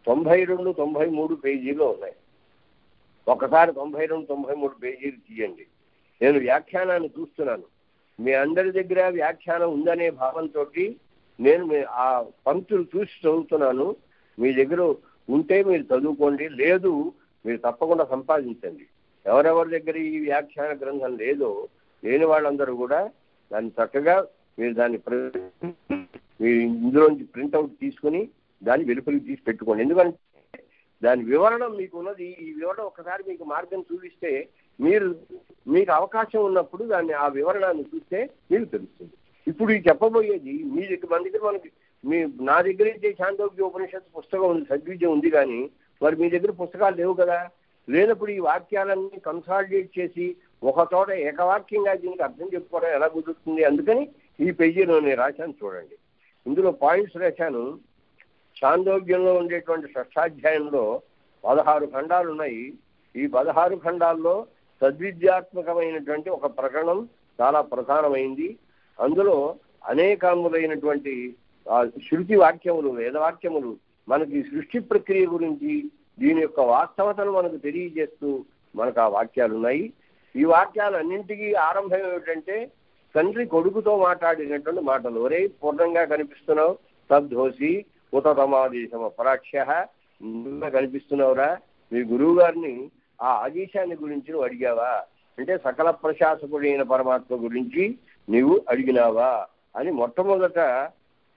92, 93 పేజీలో ఉన్నాయి. ఒక్కసారి 92, 93 పేజీలు తీయండి. నేను వ్యాఖ్యానాన్ని చూస్తున్నాను. మీ అందరి దగ్గర వ్యాఖ్యానం ఉందనే భావంతో నేను ఆ పంక్తులు చూసి చదువుతున్నాను. మీ దగ్గర ఉంటే మీరు చదువుకోండి, లేదు మీరు తప్పకుండా సంపాదించండి. ఎవరెవరి దగ్గర ఈ వ్యాఖ్యాన గ్రంథం లేదో లేని వాళ్ళందరూ కూడా దాన్ని చక్కగా మీరు దాన్ని మీరు ఇందులోంచి ప్రింట్అవుట్ తీసుకుని దాన్ని వెలుపలికి తీసి పెట్టుకోండి. ఎందుకంటే దాని వివరణ మీకు ఉన్నది. ఈ వివరణ ఒకసారి మీకు మార్గం చూపిస్తే మీరు మీకు అవకాశం ఉన్నప్పుడు దాన్ని ఆ వివరణాన్ని చూస్తే మీకు తెలుస్తుంది. ఇప్పుడు ఈ చెప్పబోయేది మీ దగ్గర మన దగ్గర మనకి మీ నా దగ్గర అయితే చాందోగ్య ఉపనిషత్తు పుస్తకం ఉంది, సద్విద్య ఉంది, కానీ మరి మీ దగ్గర పుస్తకాలు లేవు కదా. లేనప్పుడు ఈ వాక్యాలన్నీ కన్సాలిడేట్ చేసి ఒక చోట ఏకవాక్యంగా దీనికి అర్థం చెప్పుకోవడం ఎలా కుదురుతుంది? అందుకని ఈ పేజీలో నేను రాశాను, చూడండి. ఇందులో పాయింట్స్ రాశాను. చాందోగ్యంలో ఉండేటువంటి షష్టాధ్యాయంలో 16 ఖండాలు ఉన్నాయి. ఈ 16 ఖండాల్లో సద్విద్యాత్మకమైనటువంటి ఒక ప్రకరణం చాలా ప్రధానమైంది. అందులో అనేకాములైనటువంటి శృతి వాక్యములు, వేదవాక్యములు మనకి సృష్టి ప్రక్రియ గురించి దీని యొక్క వాస్తవతను మనకు తెలియజేస్తూ మనకు ఆ వాక్యాలు ఉన్నాయి. ఈ వాక్యాలన్నింటికీ ఆరంభం ఏమిటంటే తండ్రి కొడుకుతో మాట్లాడినటువంటి మాటలు. ఒరే పూర్ణంగా కనిపిస్తున్నావు, తద్దోసి ఉతమాదేశమ పరాక్ష, కనిపిస్తున్నావురా, మీ గురువు గారిని ఆ ఆదేశాన్ని గురించి నువ్వు అడిగావా అంటే సకల ప్రశాసకుడైన పరమాత్మ గురించి నీవు అడిగినావా అని మొట్టమొదట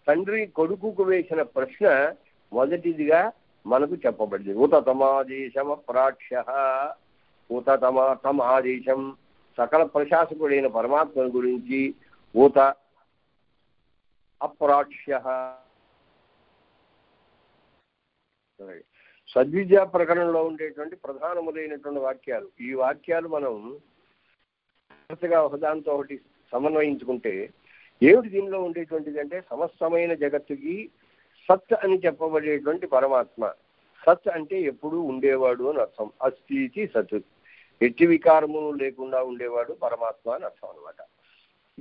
తండ్రి కొడుకుకు వేసిన ప్రశ్న మొదటిదిగా మనకు చెప్పబడింది. ఉతమాదేశమ పరాక్ష, ఉతమ ఆదేశం సకల ప్రశాసకుడైన పరమాత్మ గురించి, ఉత అప్రాక్ష్య. సద్విద్యా ప్రకరణలో ఉండేటువంటి ప్రధానములైనటువంటి వాక్యాలు. ఈ వాక్యాలు మనం ఒకదాంతో ఒకటి సమన్వయించుకుంటే ఏమిటి దీనిలో ఉండేటువంటిది అంటే సమస్తమైన జగత్తుకి సత్ అని చెప్పబడేటువంటి పరమాత్మ. సత్ అంటే ఎప్పుడూ ఉండేవాడు అని అర్థం. అస్థితి సత్, ఎట్టి వికారము లేకుండా ఉండేవాడు పరమాత్మ అని అర్థం అనమాట.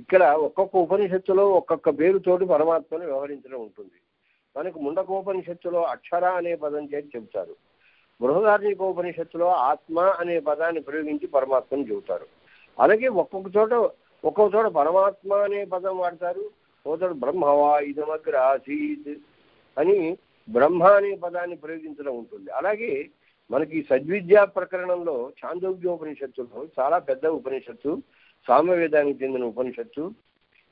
ఇక్కడ ఒక్కొక్క ఉపనిషత్తులో ఒక్కొక్క పేరుతోటి పరమాత్మను వ్యవహరించడం ఉంటుంది. మనకు ముండకోపనిషత్తులో అక్షర అనే పదం చేసి చెబుతారు. బృహదార్ణికోపనిషత్తులో ఆత్మ అనే పదాన్ని ప్రయోగించి పరమాత్మను చెబుతారు. అలాగే ఒక్కొక్క చోట పరమాత్మ అనే పదం వాడతారు. ఒకచోట బ్రహ్మవా ఇదమగ్ర ఆసీత్ అని బ్రహ్మ అనే పదాన్ని ప్రయోగించడం ఉంటుంది. అలాగే మనకి సద్విద్యా ప్రకరణంలో చాందోగ్యోపనిషత్తులో చాలా పెద్ద ఉపనిషత్తు, సామవేదానికి చెందిన ఉపనిషత్తు.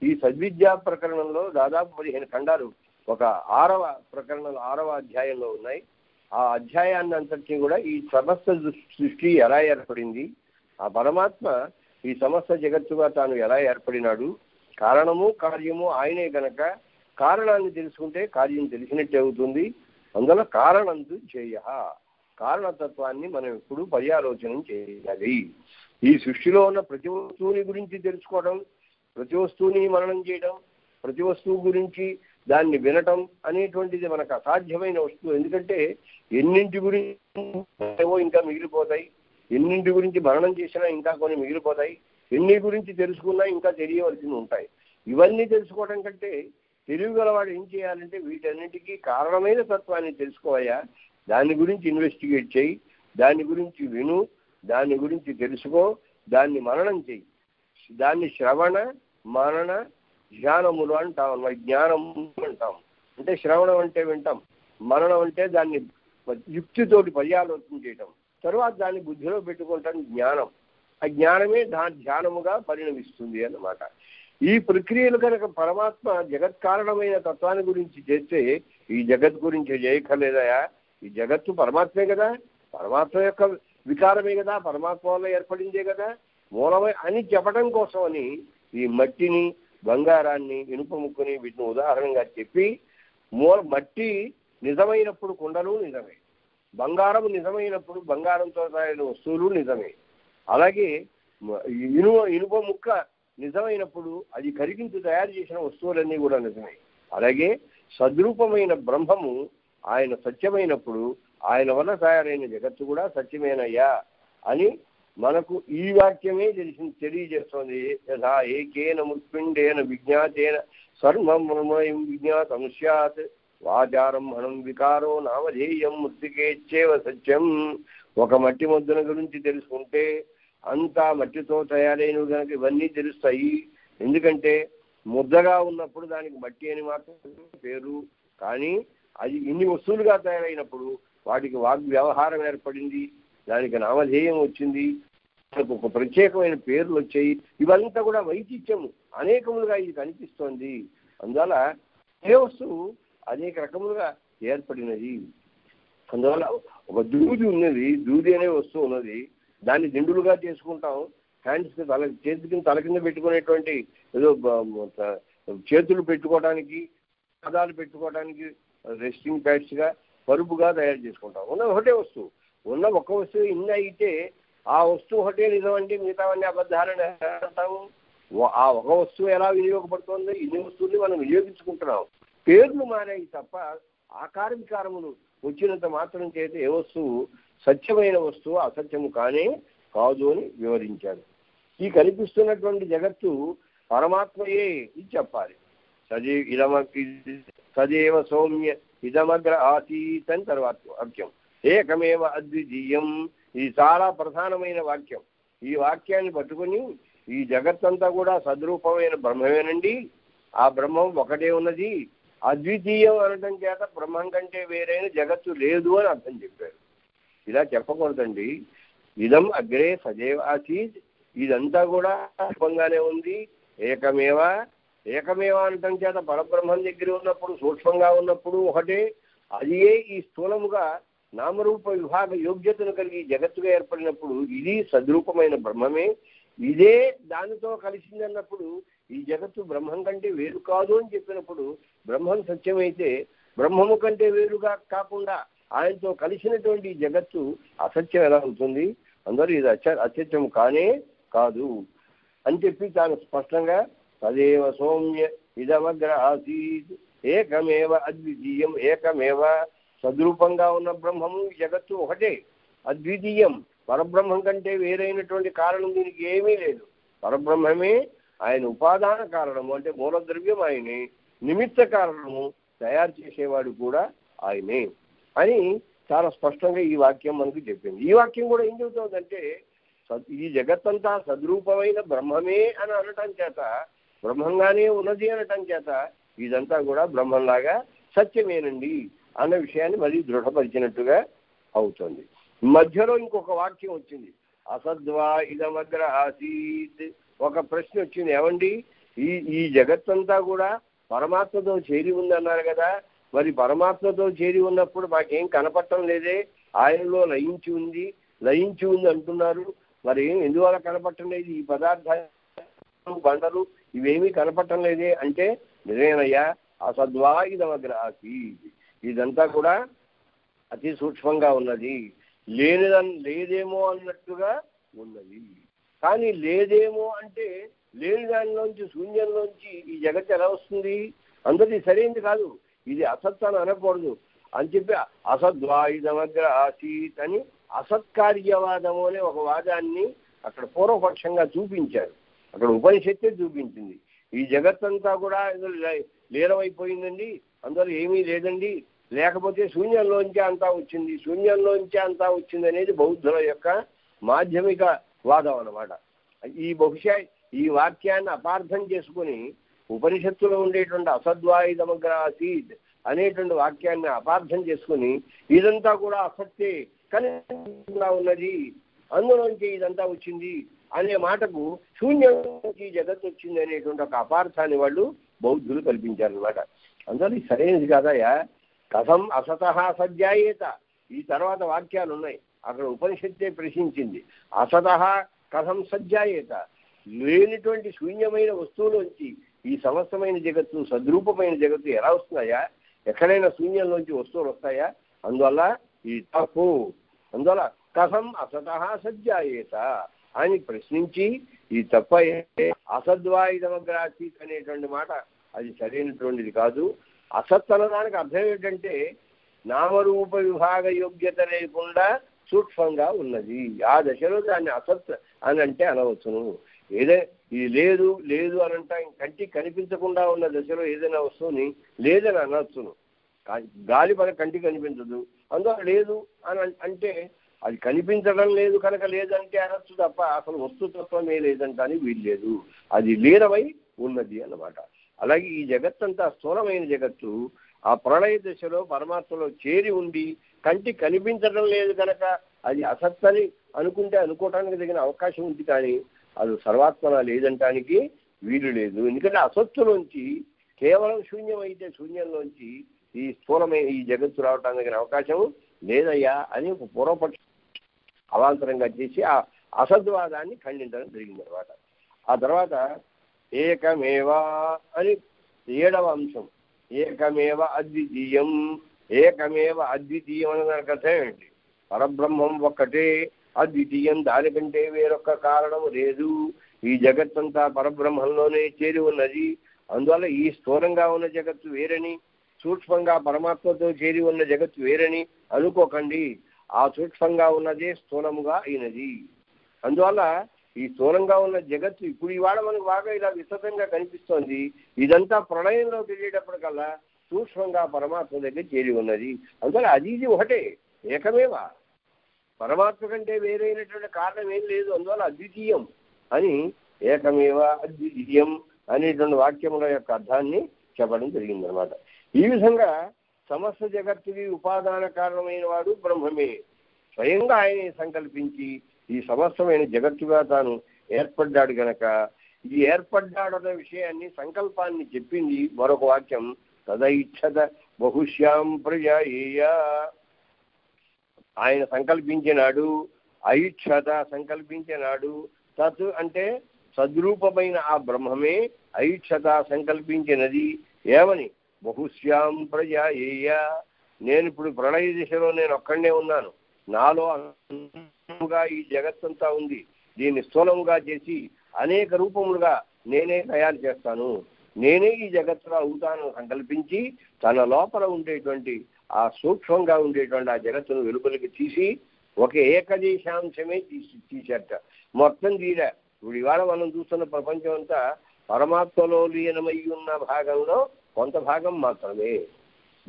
ఈ సద్విద్యా ప్రకరణంలో దాదాపు 15 ఖండాలు ఒక 6వ ప్రకరణలో 6వ అధ్యాయంలో ఉన్నాయి. ఆ అధ్యాయాన్ని అంతటినీ కూడా ఈ సమస్త సృష్టి ఎలా ఏర్పడింది, ఆ పరమాత్మ ఈ సమస్త జగత్తుగా తాను ఎలా ఏర్పడినాడు, కారణము కార్యము ఆయనే గనక కారణాన్ని తెలుసుకుంటే కార్యం తెలిసినట్టే అవుతుంది. అందులో కారణంతు చేయ, కారణతత్వాన్ని మనం ఎప్పుడు పర్యాలోచన చేయాలి. ఈ సృష్టిలో ఉన్న ప్రతి వస్తువుని గురించి తెలుసుకోవడం, ప్రతి వస్తువుని మననం చేయడం, ప్రతి వస్తువు గురించి దాన్ని వినటం అనేటువంటిది మనకు అసాధ్యమైన వస్తువు. ఎందుకంటే ఎన్నింటి గురించి ఇంకా మిగిలిపోతాయి, ఎన్నింటి గురించి మరణం చేసినా ఇంకా కొన్ని మిగిలిపోతాయి, ఎన్ని గురించి తెలుసుకున్నా ఇంకా తెలియవలసినవి ఉంటాయి. ఇవన్నీ తెలుసుకోవడం కంటే తెలియగలవాడు ఏం చేయాలంటే వీటన్నిటికీ కారణమైన తత్వాన్ని తెలుసుకోవాలా, దాని గురించి ఇన్వెస్టిగేట్ చేయి, దాని గురించి విను, దాని గురించి తెలుసుకో, దాన్ని మననం చేయి. దాన్ని శ్రవణ మనన జ్ఞానములు అంటాం అన్నమాట. జ్ఞానము అంటాం అంటే శ్రవణం అంటే వింటాం, మననం అంటే దాన్ని యుక్తితోటి పర్యాలోచన చేయటం, తర్వాత దాన్ని బుద్ధిలో పెట్టుకుంటాం జ్ఞానం. ఆ జ్ఞానమే ధ్యానముగా పరిణమిస్తుంది అన్నమాట. ఈ ప్రక్రియలు కనుక పరమాత్మ జగత్కారణమైన తత్వాన్ని గురించి చేస్తే ఈ జగత్ గురించి చేయక్కర్లేదయా, ఈ జగత్తు పరమాత్మే కదా, పరమాత్మ యొక్క వికారమే కదా, పరమాత్మ వల్ల ఏర్పడిందే కదా మూలమై అని చెప్పడం కోసం అని ఈ మట్టిని, బంగారాన్ని, ఇనుప ముక్కుని వీటిని ఉదాహరణగా చెప్పి మట్టి నిజమైనప్పుడు కుండలు నిజమే, బంగారం నిజమైనప్పుడు బంగారంతో తయారైన వస్తువులు నిజమే, అలాగే ఇనుప ముక్క నిజమైనప్పుడు అది కరిగించి తయారు చేసిన వస్తువులన్నీ కూడా నిజమే. అలాగే సద్రూపమైన బ్రహ్మము ఆయన సత్యమైనప్పుడు ఆయన వల్ల తయారైన జగత్తు కూడా సత్యమేనయ్యా అని మనకు ఈ వాక్యమే తెలియజేస్తుంది. యథా ఏకేన ముత్పిండేన విజ్ఞాతేన సర్వం బ్రహ్మయం విజ్ఞాతం స్యాత్, వాచారంభణం వికారో నామధేయం మృతికేచ్చేవ సత్యం. ఒక మట్టి ముద్దను గురించి తెలుసుకుంటే అంతా మట్టితో తయారైనవి కనుక ఇవన్నీ తెలుస్తాయి. ఎందుకంటే ముద్దగా ఉన్నప్పుడు దానికి మట్టి అని మాత్రం పేరు, కానీ అది ఇన్ని వస్తువులుగా తయారైనప్పుడు వాటికి వాగ్వ్యవహారం ఏర్పడింది, దానికి నామధేయం వచ్చింది, ఒక ప్రత్యేకమైన పేర్లు వచ్చాయి. ఇవంతా కూడా వైచిత్యము అనేకములుగా ఇది కనిపిస్తోంది. అందువల్ల ఏ వస్తువు అనేక రకములుగా ఏర్పడినది. అందువల్ల ఒక దూది ఉన్నది, దూది అనే వస్తువు ఉన్నది, దాన్ని దిండులుగా చేసుకుంటాం. హ్యాండ్స్ చేతి కింద తల కింద పెట్టుకునేటువంటి ఏదో చేతులు పెట్టుకోవడానికి, పాదాలు పెట్టుకోవడానికి రెస్టింగ్ ప్యాడ్స్గా పరుపుగా తయారు చేసుకుంటాం. ఉన్న ఒకటే వస్తువు, ఉన్న ఒక్క వస్తువు ఇన్ని అయితే ఆ వస్తువు ఒకటే నిజమంటే మిగతావన్నీ అబద్ధాలని అంటాము. ఆ ఒక వస్తువు ఎలా వినియోగపడుతుందో ఇన్ని వస్తువుని మనం వినియోగించుకుంటున్నాం. పేర్లు మారాయి తప్ప ఆకారం వికారములు వచ్చినంత మాత్రం చేత ఏ వస్తువు సత్యమైన వస్తువు అసత్యము కానే కాదు అని వివరించారు. ఈ కనిపిస్తున్నటువంటి జగత్తు పరమాత్మయే ఇది చెప్పాలి. సదేవ సౌమ్య ఇదమగ్ర ఆతీత్ అని తర్వాత వాక్యం, ఏకమేవ అద్వితీయం, ఇది చాలా ప్రధానమైన వాక్యం. ఈ వాక్యాన్ని పట్టుకుని ఈ జగత్తంతా కూడా సద్రూపమైన బ్రహ్మమేనండి, ఆ బ్రహ్మం ఒకటే ఉన్నది, అద్వితీయం అనడం చేత బ్రహ్మం కంటే వేరైన జగత్తు లేదు అని అర్థం చెప్పారు. ఇలా చెప్పకూడదండి. ఇదం అగ్రే సజైవ ఆసీత్, ఇదంతా కూడా సూక్ష్మంగానే ఉంది. ఏకమేవా, ఏకమేవా అనటం చేత పరబ్రహ్మం దగ్గర ఉన్నప్పుడు సూక్ష్మంగా ఉన్నప్పుడు ఒకటే, అది ఈ స్థూలముగా నామరూప విభాగ యోగ్యతను కలిగి జగత్తుగా ఏర్పడినప్పుడు ఇది సద్రూపమైన బ్రహ్మమే. ఇదే దానితో కలిసిందన్నప్పుడు ఈ జగత్తు బ్రహ్మం కంటే వేరు కాదు అని చెప్పినప్పుడు బ్రహ్మం సత్యమైతే బ్రహ్మము కంటే వేరుగా కాకుండా ఆయనతో కలిసినటువంటి జగత్తు అసత్యం ఎలా అవుతుంది? అందరూ ఇది అసత్యం కానే కాదు అని చెప్పి తాను స్పష్టంగా తదేవ సౌమ్య ఇదమగ్ర ఆసీత్, ఏకమేవ అద్వితీయం, ఏకమేవ సద్రూపంగా ఉన్న బ్రహ్మము జగత్తు ఒకటే అద్వితీయం. పరబ్రహ్మం కంటే వేరైనటువంటి కారణం దీనికి ఏమీ లేదు. పరబ్రహ్మమే ఆయన ఉపాదాన కారణము, అంటే మూలద్రవ్యం ఆయనే, నిమిత్త కారణము తయారు చేసేవాడు కూడా ఆయనే అని చాలా స్పష్టంగా ఈ వాక్యం మనకు చెప్పింది. ఈ వాక్యం కూడా ఏం చెబుతుందంటే ఈ జగత్తంతా సద్రూపమైన బ్రహ్మమే అని అనటం చేత, బ్రహ్మంగానే ఉన్నది అనటం చేత ఇదంతా కూడా బ్రహ్మంలాగా సత్యమేనండి అన్న విషయాన్ని మళ్ళీ దృఢపరిచినట్టుగా అవుతుంది. మధ్యలో ఇంకొక వాక్యం వచ్చింది, అసద్వా ఇదమగ్ర ఆసీత్. ఒక ప్రశ్న వచ్చింది, ఏమండి ఈ జగత్తంతా కూడా పరమాత్మతో చేరి ఉందన్నారు కదా, మరి పరమాత్మతో చేరి ఉన్నప్పుడు మాకేం కనపడటం లేదే, ఆయనలో లయించి ఉంది అంటున్నారు, మరి ఏం ఎందువల్ల కనపడటం లేదు, ఈ పదార్థాలు బండలు ఇవేమీ కనపడటం లేదే అంటే నిజమేనయ్యా, అసద్వా ఇదమగ్ర ఆసీత్, ఇదంతా కూడా అతి సూక్ష్మంగా ఉన్నది, లేదేమో అన్నట్టుగా ఉన్నది. కానీ లేదేమో అంటే లేని దానిలోంచి శూన్యంలోంచి ఈ జగత్తు ఎలా వస్తుంది? అందరిది సరైంది కాదు, ఇది అసత్ అని అనకూడదు అని చెప్పి అసద్వా ఇదమగ్ర ఆసీత్ అని అసత్కార్యవాదము అనే ఒక వాదాన్ని అక్కడ పూర్వపక్షంగా చూపించారు. అక్కడ ఉపనిషత్తే చూపించింది, ఈ జగత్తంతా కూడా లీనమైపోయిందండి, అందరూ ఏమీ లేదండి, లేకపోతే శూన్యంలోంచి అంతా వచ్చింది అనేది బౌద్ధుల యొక్క మాధ్యమిక వాదం అన్నమాట. ఈ బహుశా ఈ వాక్యాన్ని అపార్థం చేసుకుని ఉపనిషత్తులో ఉండేటువంటి అసద్వాయుధమగ్ర ఆసీత్ అనేటువంటి వాక్యాన్ని అపార్థం చేసుకుని ఇదంతా కూడా అసత్తే కనీసంగా ఉన్నది, అందులోంచి ఇదంతా వచ్చింది అనే మాటకు శూన్యంలోంచి జగత్ వచ్చింది అనేటువంటి ఒక అపార్థాన్ని వాళ్ళు బౌద్ధులు కల్పించారనమాట. అందువల్ల ఇది సరైనది కాదయా, కథం అసత సజ్జాయేత, ఈ తర్వాత వాక్యాలు ఉన్నాయి, అక్కడ ఉపనిషత్తే ప్రశ్నించింది, అసత కథం సజ్జాయేత, లేనిటువంటి శూన్యమైన వస్తువులోంచి ఈ సమస్తమైన జగత్తు సద్రూపమైన జగత్తు ఎలా వస్తున్నాయా, ఎక్కడైనా శూన్యంలోంచి వస్తువులు వస్తాయా, అందువల్ల ఈ తప్పు. అందువల్ల కథం అసత సజ్జాయేత అని ప్రశ్నించి ఈ తప్ప అసద్వాయుధమగ్ర ఆసీత్ అనేటువంటి మాట అది సరైనటువంటిది కాదు. అసత్ అనడానికి అర్థం ఏంటంటే నామరూప విభాగ యోగ్యత లేకుండా సూక్ష్మంగా ఉన్నది, ఆ దశలో దాన్ని అసత్ అని అంటే అనవచ్చును. ఇది లేదు లేదు అని అంటే కంటికి కనిపించకుండా ఉన్న దశలో ఏదైనా వస్తువుని లేదని అనవచ్చును, గాలి మన కంటికి కనిపించదు, అందువల్ల లేదు అని అంటే అది కనిపించడం లేదు కనుక లేదంటే అనొచ్చు తప్ప అసలు వస్తుతత్వమే లేదంటే అని వీల్లేదు, అది లీనమై ఉన్నది అన్నమాట. అలాగే ఈ జగత్తంతా స్థూలమైన జగత్తు ఆ ప్రళయ దశలో పరమాత్మలో చేరి ఉండి కంటి కనిపించడం లేదు కనుక అది అసత్తని అనుకుంటే అనుకోవటానికి తగిన అవకాశం ఉంది, కానీ అది సర్వాత్మన లేదంటానికి వీలు లేదు. ఎందుకంటే అసత్తులోంచి కేవలం శూన్యం అయితే శూన్యంలోంచి ఈ స్థూలమైన ఈ జగత్తు రావటానికి తగిన అవకాశం లేదయ్యా అని ఒక పూర్వపక్ష అవాంతరంగా చేసి ఆ అసద్వాదాన్ని ఖండించడం జరిగింది అనమాట. ఆ తర్వాత ఏకమేవా అని ఏడవ అంశం, ఏకమేవ అద్వితీయం. ఏకమేవ అద్వితీయం అని దానికి అర్థం ఏంటి? పరబ్రహ్మం ఒక్కటే అద్వితీయం, దానికంటే వేరొక కారణం లేదు. ఈ జగత్తంతా పరబ్రహ్మంలోనే చేరి ఉన్నది. అందువల్ల ఈ స్థూలంగా ఉన్న జగత్తు వేరని సూక్ష్మంగా పరమాత్మతో చేరి ఉన్న జగత్తు వేరని అనుకోకండి. ఆ సూక్ష్మంగా ఉన్నదే స్థూలముగా అయినది. అందువల్ల ఈ స్థూలంగా ఉన్న జగత్తు ఇప్పుడు ఇవాళ మనకు బాగా ఇలా విస్తృతంగా కనిపిస్తోంది. ఇదంతా ప్రళయంలోకి వెళ్ళేటప్పటికల్లా సూక్ష్మంగా పరమాత్మ దగ్గర చేరి ఉన్నది. అందువల్ల అది ఇది ఒకటే, ఏకమేవా, పరమాత్మ కంటే వేరైనటువంటి కారణం ఏం లేదు. అందువల్ల అద్వితీయం అని ఏకమేవా అద్వితీయం అనేటువంటి వాక్యముల యొక్క అర్థాన్ని చెప్పడం జరిగింది అనమాట. ఈ విధంగా సమస్త జగత్తుకి ఉపాదాన కారణమైన వాడు బ్రహ్మమే. స్వయంగా ఆయనే సంకల్పించి ఈ సమస్తమైన జగత్తుగా తాను ఏర్పడ్డాడు గనక ఈ ఏర్పడ్డాడన్న విషయాన్ని సంకల్పాన్ని చెప్పింది మరొక వాక్యం, తదైచ్ఛత బహుశ్యాం ప్రజాయేయ. ఆయన సంకల్పించినాడు, ఐచ్ఛత సంకల్పించినాడు. తత్ అంటే సద్రూపమైన ఆ బ్రహ్మమే ఐచ్ఛత సంకల్పించినది. ఏమని? బహుశ్యాం ప్రజాయేయ, నేను ఇప్పుడు ప్రళయ దిశలో నేను ఒక్కడే ఉన్నాను, నాలో ఈ జగత్తంతా ఉంది, దీన్ని స్థూలముగా చేసి అనేక రూపములుగా నేనే తయారు చేస్తాను, నేనే ఈ జగత్తుగా అవుతాను సంకల్పించి తన లోపల ఉండేటువంటి ఆ సూక్ష్మంగా ఉండేటువంటి ఆ జగత్తును వెలుపలికి తీసి ఒక ఏకదేశాంశమే తీసేట మొత్తం తీరా. ఇప్పుడు ఇవాళ మనం చూస్తున్న ప్రపంచం అంతా పరమాత్మలో లీనమై ఉన్న భాగంలో కొంత భాగం మాత్రమే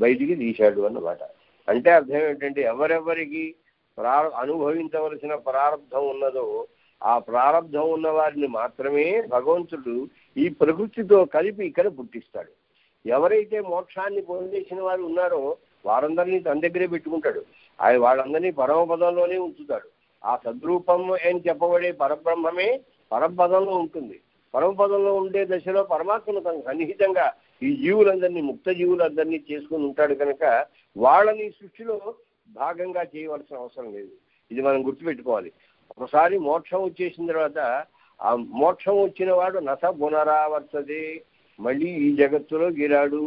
బయటికి తీశాడు అన్నమాట. అంటే అర్థం ఏంటంటే ఎవరెవరికి అనుభవించవలసిన ప్రారంధం ఉన్నదో ఆ ప్రారంధం ఉన్న వారిని మాత్రమే భగవంతుడు ఈ ప్రకృతితో కలిపి ఇక్కడ పుట్టిస్తాడు. ఎవరైతే మోక్షాన్ని పొందేసిన వారు ఉన్నారో వారందరినీ తన దగ్గరే పెట్టుకుంటాడు. ఆయన వాళ్ళందరినీ పరమపదంలోనే ఉంచుతాడు. ఆ సద్రూపం అని చెప్పబడే పరబ్రహ్మమే పరమపదంలో ఉంటుంది. పరమపదంలో ఉండే దశలో పరమాత్మను తనకు సన్నిహితంగా ఈ జీవులందరినీ ముక్త జీవులందరినీ చేసుకుని ఉంటాడు కనుక వాళ్ళని సృష్టిలో భాగంగా చేయవలసిన అవసరం లేదు. ఇది మనం గుర్తుపెట్టుకోవాలి. ఒకసారి మోక్షం వచ్చేసిన తర్వాత ఆ మోక్షం వచ్చిన వాడు నస పునరావర్తతే, మళ్ళీ ఈ జగత్తులో గిరాడు,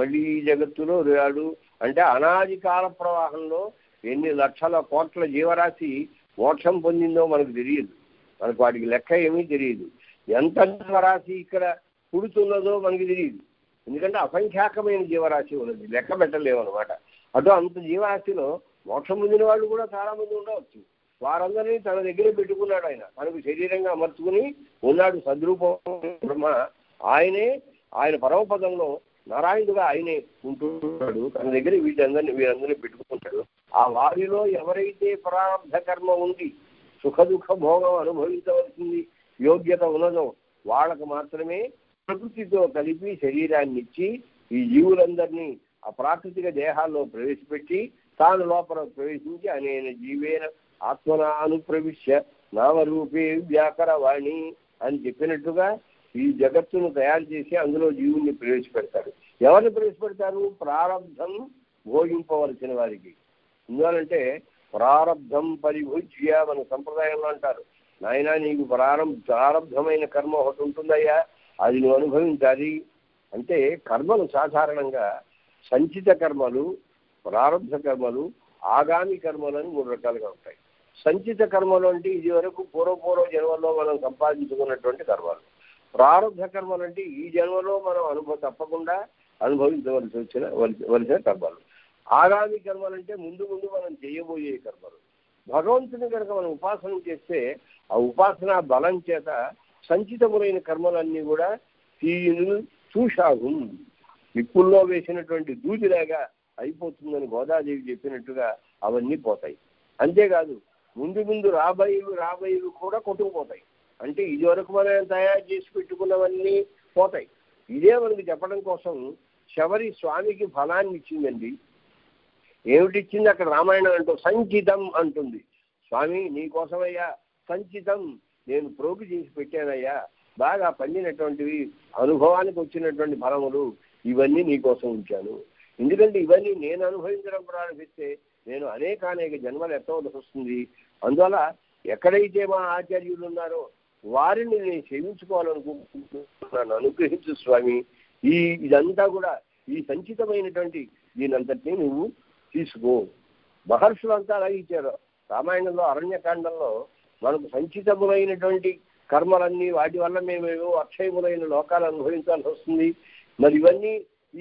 మళ్ళీ ఈ జగత్తులో రాడు. అంటే అనాది కాల ప్రవాహంలో ఎన్ని లక్షల కోట్ల జీవరాశి మోక్షం పొందిందో మనకు తెలియదు, మనకు వాటికి లెక్క ఏమీ తెలియదు. ఎంత జీవరాశి ఇక్కడ పుడుతున్నదో మనకి తెలియదు, ఎందుకంటే అసంఖ్యాకమైన జీవరాశి ఉన్నది, లెక్క పెట్టలేము అనమాట. అటు అంత జీవరాశిలో మోక్షం పొందిన వాళ్ళు కూడా చాలామంది ఉండవచ్చు. వారందరినీ తన దగ్గరే పెట్టుకున్నాడు ఆయన, తనకు శరీరంగా అమర్చుకుని ఉన్నాడు. సద్రూపం బ్రహ్మ ఆయనే, ఆయన పరమపదంలో నారాయణుడుగా ఆయనే ఉంటున్నాడు. తన దగ్గర వీరందరినీ పెట్టుకుంటాడు. ఆ వారిలో ఎవరైతే ప్రారంభ కర్మ ఉండి సుఖ దుఃఖ భోగం అనుభవించవలసింది యోగ్యత ఉన్నదో వాళ్ళకు మాత్రమే ప్రకృతితో కలిపి శరీరాన్ని ఇచ్చి ఈ జీవులందరినీ ఆ ప్రాకృతిక దేహాల్లో ప్రవేశపెట్టి తాను లోపల ప్రవేశించి అనేన జీవేన ఆత్మనా అనుప్రవిశ్య నామరూపే వ్యాకరవాణి అని చెప్పినట్టుగా ఈ జగత్తును తయారు చేసి అందులో జీవుల్ని ప్రవేశపెడతాడు. ఎవరిని ప్రవేశపెడతారు? ప్రారంధం భోగింపవలసిన వారికి. ఎందువలంటే ప్రారంధం పరిభుజ్య మన సంప్రదాయంలో అంటారు, నాయన నీకు ప్రారంధమైన కర్మ ఒకటి ఉంటుందయ్యా, అది నువ్వు అనుభవించాలి అంటే. కర్మలు సాధారణంగా సంచిత కర్మలు, ప్రారంభ కర్మలు, ఆగామి కర్మలు అని మూడు రకాలుగా ఉంటాయి. సంచిత కర్మలు అంటే ఇది వరకు పూర్వపూర్వ జన్మలో మనం సంపాదించుకున్నటువంటి కర్మలు. ప్రారంభ కర్మలు అంటే ఈ జన్మలో మనం తప్పకుండా అనుభవించవలసిన కర్మలు. ఆగామి కర్మలు అంటే ముందు ముందు మనం చేయబోయే కర్మలు. భగవంతుని కనుక మనం ఉపాసన చేస్తే ఆ ఉపాసన బలం చేత సంచితములైన కర్మలన్నీ కూడా తీయును చూశాగు నిప్పుల్లో వేసినటువంటి దూదిలాగా అయిపోతుందని గోదాదేవి చెప్పినట్టుగా అవన్నీ పోతాయి. అంతేకాదు ముందు ముందు రాబోయేవి కూడా కొట్టుకుపోతాయి. అంటే ఇది వరకు మనం తయారు చేసి పెట్టుకున్నవన్నీ పోతాయి. ఇదే మనకి చెప్పడం కోసం శబరి స్వామికి ఫలాన్ని ఇచ్చిందండి. ఏమిటిచ్చింది అక్కడ రామాయణం అంటూ సంచితం అంటుంది. స్వామి నీకోసమయ్యా సంచితం నేను ప్రోగు చేసి పెట్టానయ్యా, బాగా పండినటువంటివి అనుభవానికి వచ్చినటువంటి ఫలములు ఇవన్నీ నీకోసం ఉంచాను. ఎందుకంటే ఇవన్నీ నేను అనుభవించడం ప్రారంభిస్తే నేను అనేకానేక జన్మలు ఎత్తవలసి వస్తుంది. అందువల్ల ఎక్కడైతే మా ఆచార్యులు ఉన్నారో వారిని నేను సేవించుకోవాలనుకుంటున్నాను, అనుగ్రహించు స్వామి. ఇదంతా కూడా ఈ సంచితమైనటువంటి దీనంతటినీ నువ్వు తీసుకో. మహర్షులు అంతా అలాగే ఇచ్చారు. రామాయణంలో అరణ్యకాండంలో మనకు సంచితములైనటువంటి కర్మలన్నీ వాటి వల్ల మేమేమో అక్షయములైన లోకాలు అనుభవించాల్సి వస్తుంది. మరి ఇవన్నీ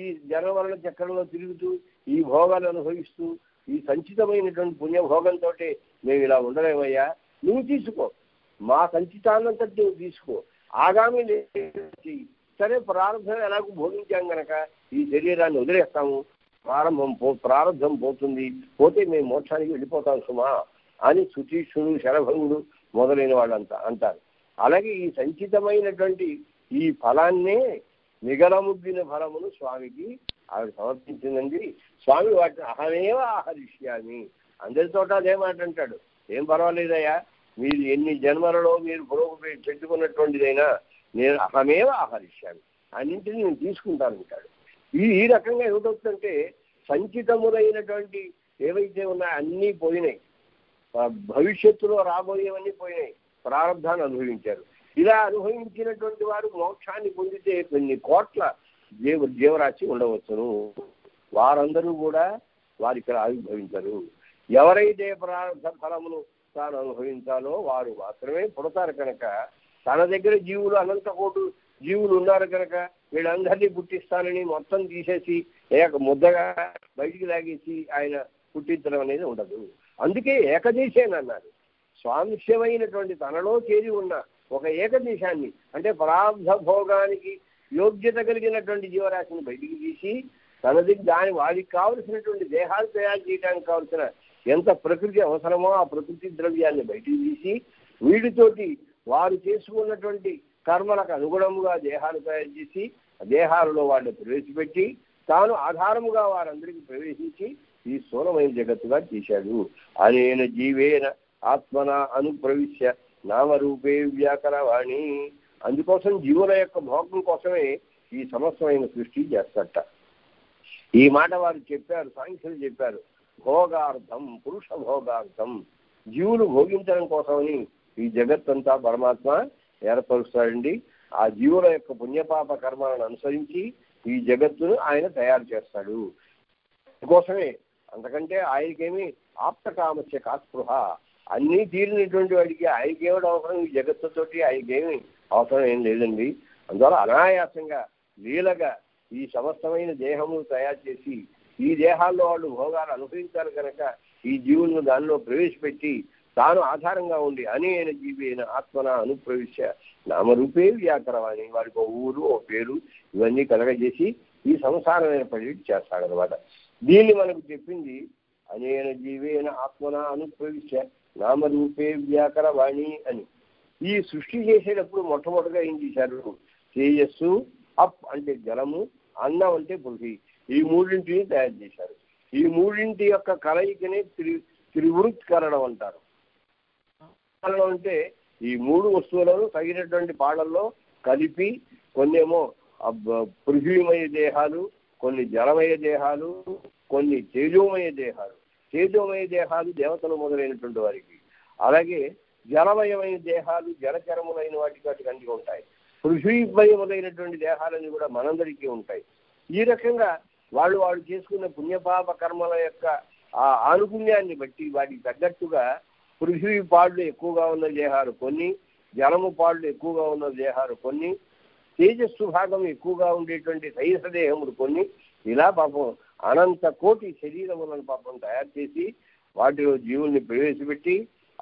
ఈ జనవరణ చక్రంలో తిరుగుతూ ఈ భోగాలు అనుభవిస్తూ ఈ సంచితమైనటువంటి పుణ్యభోగంతో మేము ఇలా ఉండలేమయ్యా, నువ్వు తీసుకో, మా సంచితాన్నంతటి నువ్వు తీసుకో. ఆగామి సరే ప్రారంభం ఎలాగూ భోగించాం కనుక ఈ శరీరాన్ని వదిలేస్తాము, ప్రారంభం పోతుంది, పోతే మేము మోక్షానికి వెళ్ళిపోతాం సుమా అని సుతీష్ణుడు శరభంగుడు మొదలైన వాళ్ళంతా అంటారు. అలాగే ఈ సంచితమైనటువంటి ఈ ఫలాన్నే మిగలముద్దిన ఫలమును స్వామికి ఆవిడ సమర్పించిందండి. స్వామి వాటిని అహమేవ ఆహరిష్యామి. అందరితో అదే మాట అంటాడు, ఏం పర్వాలేదయ్యా, మీరు ఎన్ని జన్మలలో మీరు పురోగతి పెట్టుకున్నటువంటిదైనా నేను అహమేవ ఆహరిష్యామి, అన్నింటినీ నేను తీసుకుంటాను అంటాడు. ఈ రకంగా ఏమిటవుతుందంటే సంచితములైనటువంటి ఏవైతే ఉన్నాయో అన్నీ పోయినాయి, భవిష్యత్తులో రాబోయేవన్నీ పోయినాయి, ప్రారంభాన్ని అనుభవించారు. ఇలా అనుభవించినటువంటి వారు మోక్షాన్ని పొందితే కొన్ని కోట్ల జీవరాశి ఉండవచ్చును. వారందరూ కూడా వారి ఇక్కడ అనుభవించరు. ఎవరైతే ప్రారంభ ఫలమును తాను అనుభవించాలో వారు మాత్రమే పుడతారు కనుక, తన దగ్గర జీవులు అనంత కోటు జీవులు ఉన్నారు కనుక వీళ్ళందరినీ పుట్టిస్తానని మొత్తం తీసేసి ఏక ముద్దగా బయటికి లాగేసి ఆయన పుట్టించడం అనేది ఉండదు. అందుకే ఏకదేశానన్నారు. స్వాంశమైనటువంటి తనలో చేరి ఉన్న ఒక ఏకదేశాన్ని అంటే ప్రారంభ భోగానికి యోగ్యత కలిగినటువంటి జీవరాశిని బయటికి తీసి తనది దాని వాడికి కావలసినటువంటి దేహాలు తయారు చేయడానికి కావలసిన ఎంత ప్రకృతి అవసరమో ఆ ప్రకృతి ద్రవ్యాన్ని బయటికి తీసి వీడితోటి వారు చేసుకున్నటువంటి కర్మలకు అనుగుణముగా దేహాలు తయారు చేసి దేహాలలో వాడిని ప్రవేశపెట్టి తాను ఆధారముగా వారందరికీ ప్రవేశించి ఈ స్థూలమైన జగత్తుగా చేశాడు. అనేన జీవేన ఆత్మన అనుప్రవిశ్య నామరూపే వ్యాకరవాణి. అందుకోసం జీవుల యొక్క భోగం కోసమే ఈ సమస్తమైన సృష్టి చేస్తట. ఈ మాట వారు చెప్పారు, సాంఖ్యులు చెప్పారు, భోగార్థం పురుష భోగార్థం జీవులు భోగించడం కోసమని ఈ జగత్తంతా పరమాత్మ ఏర్పరుస్తాడండి. ఆ జీవుల యొక్క పుణ్యపాప కర్మలను అనుసరించి ఈ జగత్తును ఆయన తయారు చేస్తాడు. అందుకోసమే అంతకంటే ఆయనకేమి ఆప్తకామస్య కాస్పృహ అన్నీ తీరినటువంటి వాడికి ఆయనకేమిటి అవసరం? ఈ జగత్తుతోటి ఆయనకేమి అవసరం ఏం లేదండి. అందువల్ల అనాయాసంగా లీలగా ఈ సమస్తమైన దేహము తయారు చేసి ఈ దేహాల్లో వాళ్ళు భోగాలు అనుభవించాలి కనుక ఈ జీవులను దానిలో ప్రవేశపెట్టి తాను ఆధారంగా ఉండి అనేన జీవైన ఆత్మన అనుప్రవిశ్య నామరూపే వ్యాకరవాణి వారికి ఓ ఊరు ఓ పేరు ఇవన్నీ కలగజేసి ఈ సంసారమైన పని చేస్తాడనమాట. దీన్ని మనకు చెప్పింది అనేన జీవేన ఆత్మన అనుప్రవిశ్య నామరూపే వ్యాకరవాణి అని. ఈ సృష్టి చేసేటప్పుడు మొట్టమొదటిగా ఏం చేశారు? తేజస్సు, అప్ అంటే జలము, అన్నం అంటే పృథి, ఈ మూడింటిని తయారు చేశారు. ఈ మూడింటి యొక్క కలయికనే త్రివృత్కరణం అంటారు. కరణం అంటే ఈ మూడు వస్తువులను తగినటువంటి పాళ్ళల్లో కలిపి కొన్నేమో పృథ్వీమయ దేహాలు, కొన్ని జలమయ దేహాలు, కొన్ని తేజోమయ దేహాలు. తేజోమయ దేహాలు దేవతలు మొదలైనటువంటి వారికి, అలాగే జలమయమైన దేహాలు జలచరములైన వాటికి అన్ని ఉంటాయి. పృథ్వీమయములైనటువంటి దేహాలన్నీ కూడా మనందరికీ ఉంటాయి. ఈ రకంగా వాళ్ళు చేసుకున్న పుణ్యపాప కర్మల యొక్క ఆ ఆనుగుణ్యాన్ని బట్టి వాటికి తగ్గట్టుగా పృథ్వీ పాళ్ళు ఎక్కువగా ఉన్న దేహాలు కొన్ని, జలము పాళ్ళు ఎక్కువగా ఉన్న దేహాలు కొన్ని, తేజస్సు భాగం ఎక్కువగా ఉండేటువంటి తైజస దేహములు కొన్ని, ఇలా పాపం అనంత కోటి శరీరములను పాపం తయారు చేసి వాటిలో జీవుల్ని ప్రవేశపెట్టి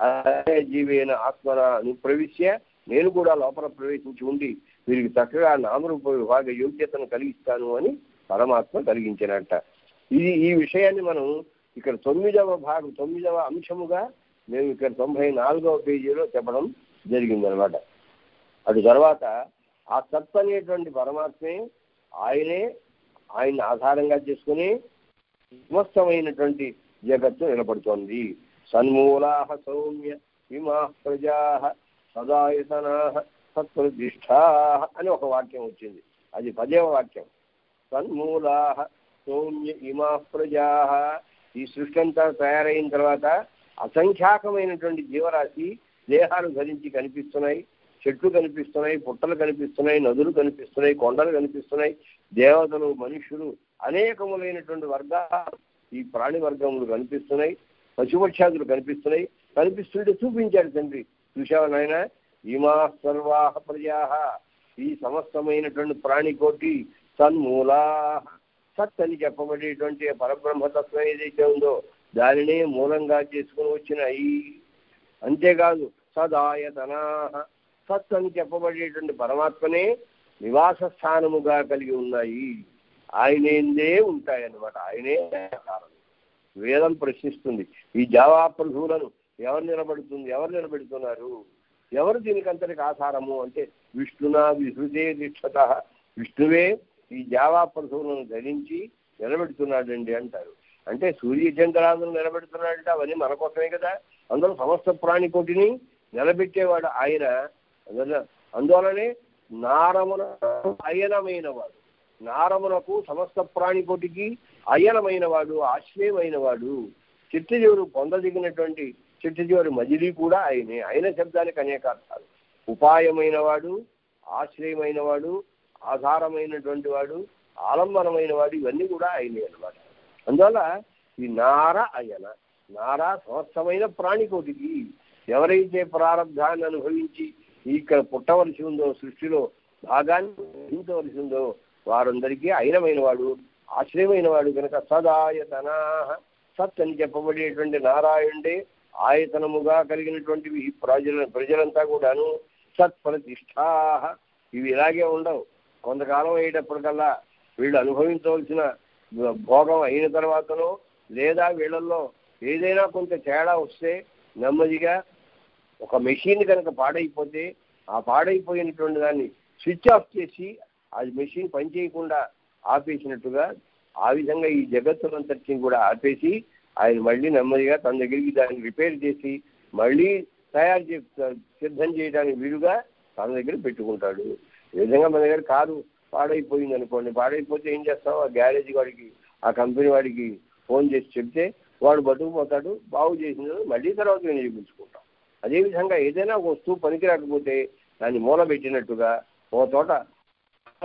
అదే జీవైన ఆత్మన అనుప్రవిశ్య నేను కూడా లోపల ప్రవేశించి ఉండి వీరికి చక్కగా నామరూప విభాగ యోగ్యతను కలిగిస్తాను అని పరమాత్మ కలిగించినట్ట. ఈ విషయాన్ని మనం ఇక్కడ 9వ అంశముగా మేము ఇక్కడ 94వ పేజీలో చెప్పడం జరిగిందనమాట. అటు తర్వాత ఆ సత్ అనేటువంటి పరమాత్మే ఆయనే, ఆయన ఆధారంగా చేసుకుని సమస్తమైనటువంటి జగత్తు నిలబడుతోంది. సన్మూలా సౌమ్య హిమా ప్రజా సదాయతనా సత్ప్రతిష్ఠా అని ఒక వాక్యం వచ్చింది, అది 10వ వాక్యం. సన్మూలా సౌమ్య హిమా ప్రజా, ఈ సృష్టి అంతా తయారైన తర్వాత అసంఖ్యాకమైనటువంటి జీవరాశి దేహాలు ధరించి కనిపిస్తున్నాయి, చెట్లు కనిపిస్తున్నాయి, పుట్టలు కనిపిస్తున్నాయి, నదులు కనిపిస్తున్నాయి, కొండలు కనిపిస్తున్నాయి, దేవతలు మనుష్యులు అనేకములైనటువంటి వర్గాలు ఈ ప్రాణి వర్గములు కనిపిస్తున్నాయి, పశుపక్షాదులు కనిపిస్తున్నాయి. కనిపిస్తుంటే చూపించాడు తండ్రి, చూశావు నాయన ఇమా సర్వాహ ప్రజా, ఈ సమస్తమైనటువంటి ప్రాణికోటి సన్మూలా, సత్ అని చెప్పబడేటువంటి పరబ్రహ్మతత్వం ఏదైతే ఉందో దానినే మూలంగా చేసుకుని వచ్చినాయి. అంతేకాదు సదాయతనా, సత్ అని చెప్పబడేటువంటి పరమాత్మనే నివాస స్థానముగా కలిగి ఉన్నాయి, ఆయనేందే ఉంటాయన్నమాట, ఆయనే కారణం. వేదం ప్రశ్నిస్తుంది ఈ జావా ప్రభువులను ఎవరు నిలబెడుతున్నారు, ఎవరు దీనికంతటికి ఆధారము అంటే విష్ణునా విహృతే నిక్షత, విష్ణువే ఈ జావా ప్రభువులను ధరించి నిలబెడుతున్నాడండి అంటారు. అంటే సూర్య చంద్రాలను నిలబెడుతున్నాడంటే అవన్నీ మన కోసమే కదా, అందులో సమస్త ప్రాణికోటిని నిలబెట్టేవాడు ఆయన. అందువలనే నారమున అయనమైన వాడు, నారమునకు సమస్త ప్రాణికోటికి అయనమైన వాడు, ఆశ్రయమైన వాడు, చిట్టు చివరు పొందదిగినటువంటి చిట్టు చివరి మజిలీ కూడా ఆయనే. ఆయన శబ్దానికి అనేక అర్థాలు, ఉపాయమైన వాడు, ఆశ్రయమైన వాడు, ఆధారమైనటువంటి వాడు, ఆలంబనమైన వాడు, ఇవన్నీ కూడా ఆయనే అన్నమాట. అందువల్ల ఈ నార అయన, నారా సమస్తమైన ప్రాణికోటికి, ఎవరైతే ప్రారంధాన్ని అనుభవించి ఇక్కడ పుట్టవలసి ఉందో, సృష్టిలో భాగాన్ని గ్రహించవలసి ఉందో వారందరికీ అయినమైన వాడు, ఆశ్రయమైన వాడు కనుక సదాయతనా, సత్ అని చెప్పబడేటువంటి నారాయణుడే ఆయతనముగా కలిగినటువంటి ఈ ప్రజలంతా కూడాను సత్ ప్రతిష్టా. ఇవి ఇలాగే ఉండవు, కొంతకాలం అయ్యేటప్పటికల్లా వీళ్ళు అనుభవించవలసిన భోగం అయిన తర్వాతనో లేదా వీళ్ళల్లో ఏదైనా కొంత తేడా వస్తే నెమ్మదిగా ఒక మెషిన్ కనుక పాడైపోతే ఆ పాడైపోయినటువంటి దాన్ని స్విచ్ ఆఫ్ చేసి అది మెషిన్ పనిచేయకుండా ఆపేసినట్టుగా ఆ విధంగా ఈ జగత్తులంతటిని కూడా ఆపేసి ఆయన మళ్ళీ నెమ్మదిగా తన దగ్గరికి దాన్ని రిపేర్ చేసి మళ్ళీ తయారు సిద్ధం చేయడానికి వీలుగా తన దగ్గర పెట్టుకుంటాడు. ఈ విధంగా మన దగ్గర కారు పాడైపోయింది అనుకోండి, పాడైపోతే ఏం చేస్తావు, ఆ గ్యారేజ్ వాడికి ఆ కంపెనీ వాడికి ఫోన్ చేసి చెప్తే వాడు బతుకుపోతాడు, బాగు చేసిన మళ్ళీ తర్వాత నేను చూపించుకుంటాం. అదేవిధంగా ఏదైనా వస్తువు పనికి రాకపోతే దాన్ని మూలబెట్టినట్టుగా, ఓ తోట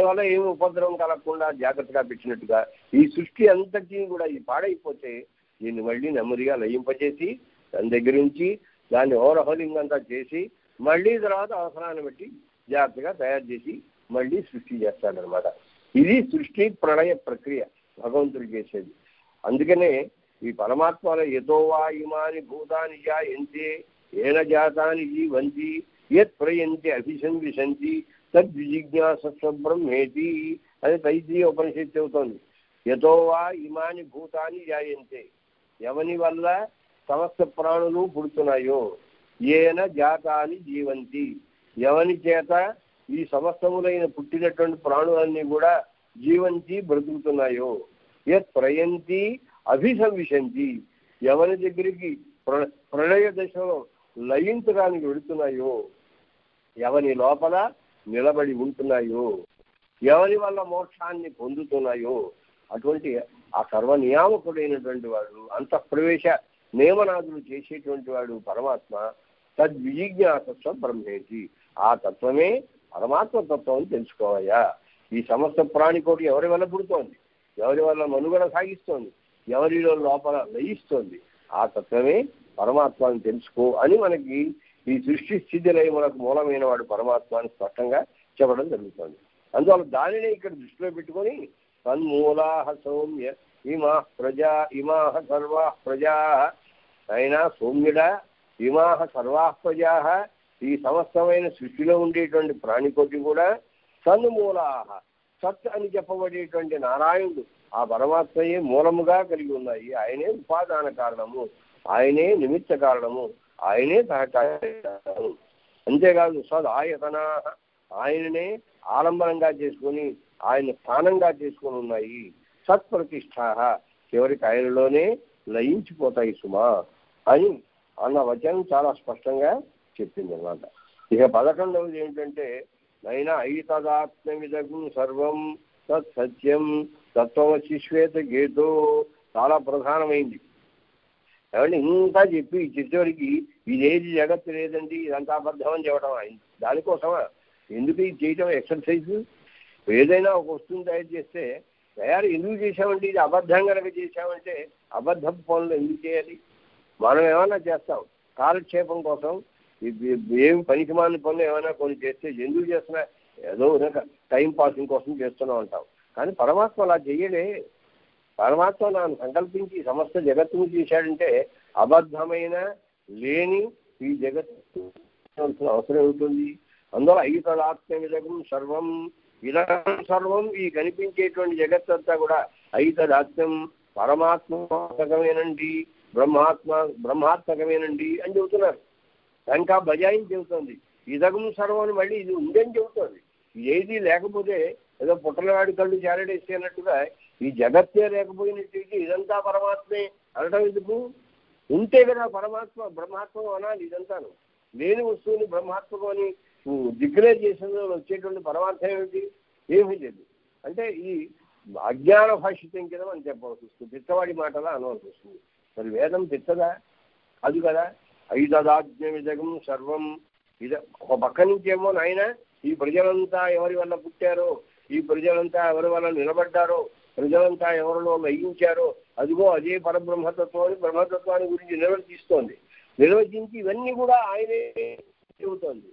వల్ల ఏమి ఉపద్రవం కలగకుండా జాగ్రత్తగా పెట్టినట్టుగా ఈ సృష్టి అంతటినీ కూడా ఇది పాడైపోతే దీన్ని మళ్ళీ నెమ్మదిగా లయింపజేసి దాని దగ్గర నుంచి దాన్ని ఓవర్హోలింగ్ అంతా చేసి మళ్ళీ తర్వాత అవసరాన్ని బట్టి జాగ్రత్తగా తయారు చేసి మళ్ళీ సృష్టి చేస్తాడనమాట. ఇది సృష్టి ప్రళయ ప్రక్రియ భగవంతుడు చేసేది. అందుకనే ఈ పరమాత్మలో యథోవా ఇమాని భూతాని జాయంతే ఏన జాతాని జీవంతి యత్ ప్రయంతి అభిసంవిశంతి తద్విజిజ్ఞాసబ్రహ్మేతి అని తైత్రీయ ఉపనిషత్తు చెబుతోంది. యథోవా ఇమాని భూతాని జాయంతే, ఎవని వల్ల సమస్త ప్రాణులు పుడుతున్నాయో, ఏన జాతాని జీవంతి, ఎవని చేత ఈ సమస్తములైన పుట్టినటువంటి ప్రాణులన్నీ కూడా జీవంతి బ్రతుకుతున్నాయో, యత్ ప్రయంతి అభిసంవిశంతి, ఎవరి దగ్గరికి ప్రళయ దశలో లయించడానికి వెళుతున్నాయో, ఎవరి లోపల నిలబడి ఉంటున్నాయో, ఎవరి వల్ల మోక్షాన్ని పొందుతున్నాయో, అటువంటి ఆ సర్వనియామకుడైనటువంటి వాడు, అంతఃప్రవేశ నియమనాదులు చేసేటువంటి వాడు పరమాత్మ. తద్విజిజ్ఞాసత్వం బ్రహ్మేతి, ఆ తత్వమే పరమాత్మతత్వం అని తెలుసుకోవాయా. ఈ సమస్త ప్రాణికోటి ఎవరి వల్ల పుడుతోంది, ఎవరి వల్ల మనుగడ సాగిస్తోంది, ఎవరిలో లోపల లయిస్తోంది, ఆ తత్వమే పరమాత్మని తెలుసుకో అని మనకి ఈ సృష్టి స్థితి లయములకు మూలమైన వాడు పరమాత్మ అని స్పష్టంగా చెప్పడం జరుగుతుంది. అందువల్ల దానినే ఇక్కడ దృష్టిలో పెట్టుకొని తన్మూలా సౌమ్య ఇమా ప్రజా ఇమాహ సర్వా ప్రజా, అయినా సౌమ్యుడా ఇమాహ సర్వా ప్రజా, ఈ సమస్తమైన సృష్టిలో ఉండేటువంటి ప్రాణికోటి కూడా సన్మూలాహ, సత్ అని చెప్పబడేటువంటి నారాయణుడు ఆ పరమాత్మయే మూలముగా కలిగి ఉన్నాయి. ఆయనే ఉపాదాన కారణము, ఆయనే నిమిత్త కారణము, ఆయనే సహకార. అంతేకాదు సదాయతనా, ఆయననే ఆలంబనంగా చేసుకుని ఆయన స్థానంగా చేసుకుని ఉన్నాయి. సత్ప్రతిష్ఠ చివరికి ఆయనలోనే లయించిపోతాయి సుమా అని అన్న వచనం చాలా స్పష్టంగా చెప్పింది అనమాట. ఇక 11వది ఏంటంటే, నైనా ఐతదాత్మవిదం సర్వం తత్ సత్యం తత్వమసి శ్వేత గీతో చాలా ప్రధానమైంది. ఏమంటే ఇంతా చెప్పి చివరికి ఇదేది జగత్తు లేదండి, ఇదంతా అబద్ధం అని చెప్పడం అయింది. దానికోసమా ఎందుకు ఇది చేయటం ఎక్సర్సైజ్? ఏదైనా ఒక వస్తువుని తయారు చేస్తే తయారు ఎందుకు చేశామండి? ఇది అబద్ధం కనుక చేశామంటే అబద్ధం పనులు ఎందుకు చేయాలి? మనం ఏమైనా చేస్తాం కాలక్షేపం కోసం, ఏమి పనికిమాని పనులు ఏమైనా కొన్ని చేస్తే ఎందుకు చేస్తున్నా, ఏదో టైం పాసింగ్ కోసం చేస్తున్నాం అంటాం. కానీ పరమాత్మ అలా చేయలే. పరమాత్మ నన్ను సంకల్పించి సమస్త జగత్తును చేశాడంటే అబద్ధమైన లేని ఈ జగత్తు అవసరం ఉంటుంది. అందులో ఐతదాత్మ్యమిదం సర్వం, ఇలా సర్వం ఈ కనిపించేటువంటి జగత్తు అంతా కూడా ఐతదాత్మ్యం పరమాత్మకమేనండి, బ్రహ్మాత్మకమేనండి అని చెబుతున్నారు. ఇంకా బజాయించి చెబుతుంది ఇదగం సర్వం అని, మళ్ళీ ఇది ఉందని చెబుతుంది. ఏది లేకపోతే ఏదో పుట్టలవాడి కళ్ళు జారడేసి అన్నట్టుగా ఈ జగత్తే లేకపోయినట్టు ఇదంతా పరమాత్మే అనడం ఎందుకు? ఉంటే కదా పరమాత్మ బ్రహ్మాత్మకం అనాలి. ఇదంతాను లేని వస్తువుని బ్రహ్మాత్మకం అని డిక్లేర్ చేసిన వచ్చేటువంటి పరమార్థం ఏమిటి? ఏమీ లేదు. అంటే ఈ అజ్ఞాన భాషితం కింద మనం చెప్పవలసి వస్తుంది, పిచ్చవాడి మాటలా అనవలసి వస్తుంది. మరి వేదం పిచ్చదా? అది కదా ఐతదాత్మ్యమిదం సర్వం. ఇద ఒక పక్క నుంచేమో నాయన ఈ ప్రజలంతా ఎవరి వల్ల పుట్టారో, ఈ ప్రజలంతా ఎవరి వల్ల నిలబడ్డారో, ప్రజలంతా ఎవరిలో లయించారో, అదిగో అదే పరబ్రహ్మతత్వాన్ని బ్రహ్మతత్వాన్ని గురించి నిర్వచిస్తోంది. నిర్వచించి ఇవన్నీ కూడా ఆయనే చెబుతోంది.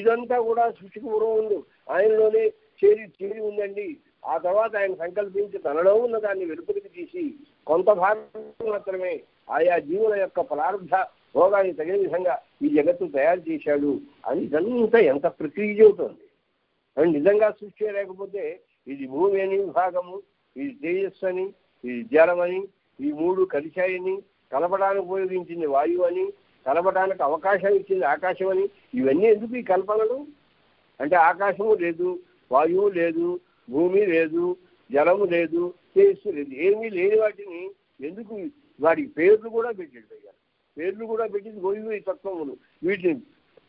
ఇదంతా కూడా సృష్టికి పూర్వం ఉంది, ఆయనలోనే చేరి ఉందండి. ఆ తర్వాత ఆయన సంకల్పించి తనలో ఉన్న దాన్ని వెలుపలికి తీసి కొంత భాగం మాత్రమే ఆయా జీవుల యొక్క ప్రారంభ భోగాన్ని తగిన విధంగా ఈ జగత్తు తయారు చేశాడు అని ఇదంతా ఎంత ప్రక్రియ చెబుతోంది. అండ్ నిజంగా సృష్టి లేకపోతే ఇది భూమి అని విభాగము, ఇది తేజస్సు అని, ఇది జలమని, ఈ మూడు కలిశాయని, కలపడానికి ఉపయోగించింది వాయువు అని, కలపడానికి అవకాశం ఇచ్చింది ఆకాశం అని, ఇవన్నీ ఎందుకు ఈ కల్పనలు? అంటే ఆకాశము లేదు, వాయువు లేదు, భూమి లేదు, జలము లేదు, తేజస్సు లేదు, ఏమీ లేని వాటిని ఎందుకు వాటికి పేర్లు కూడా పెట్టారు? పేర్లు కూడా పెట్టింది గోయి తత్వములు. వీటిని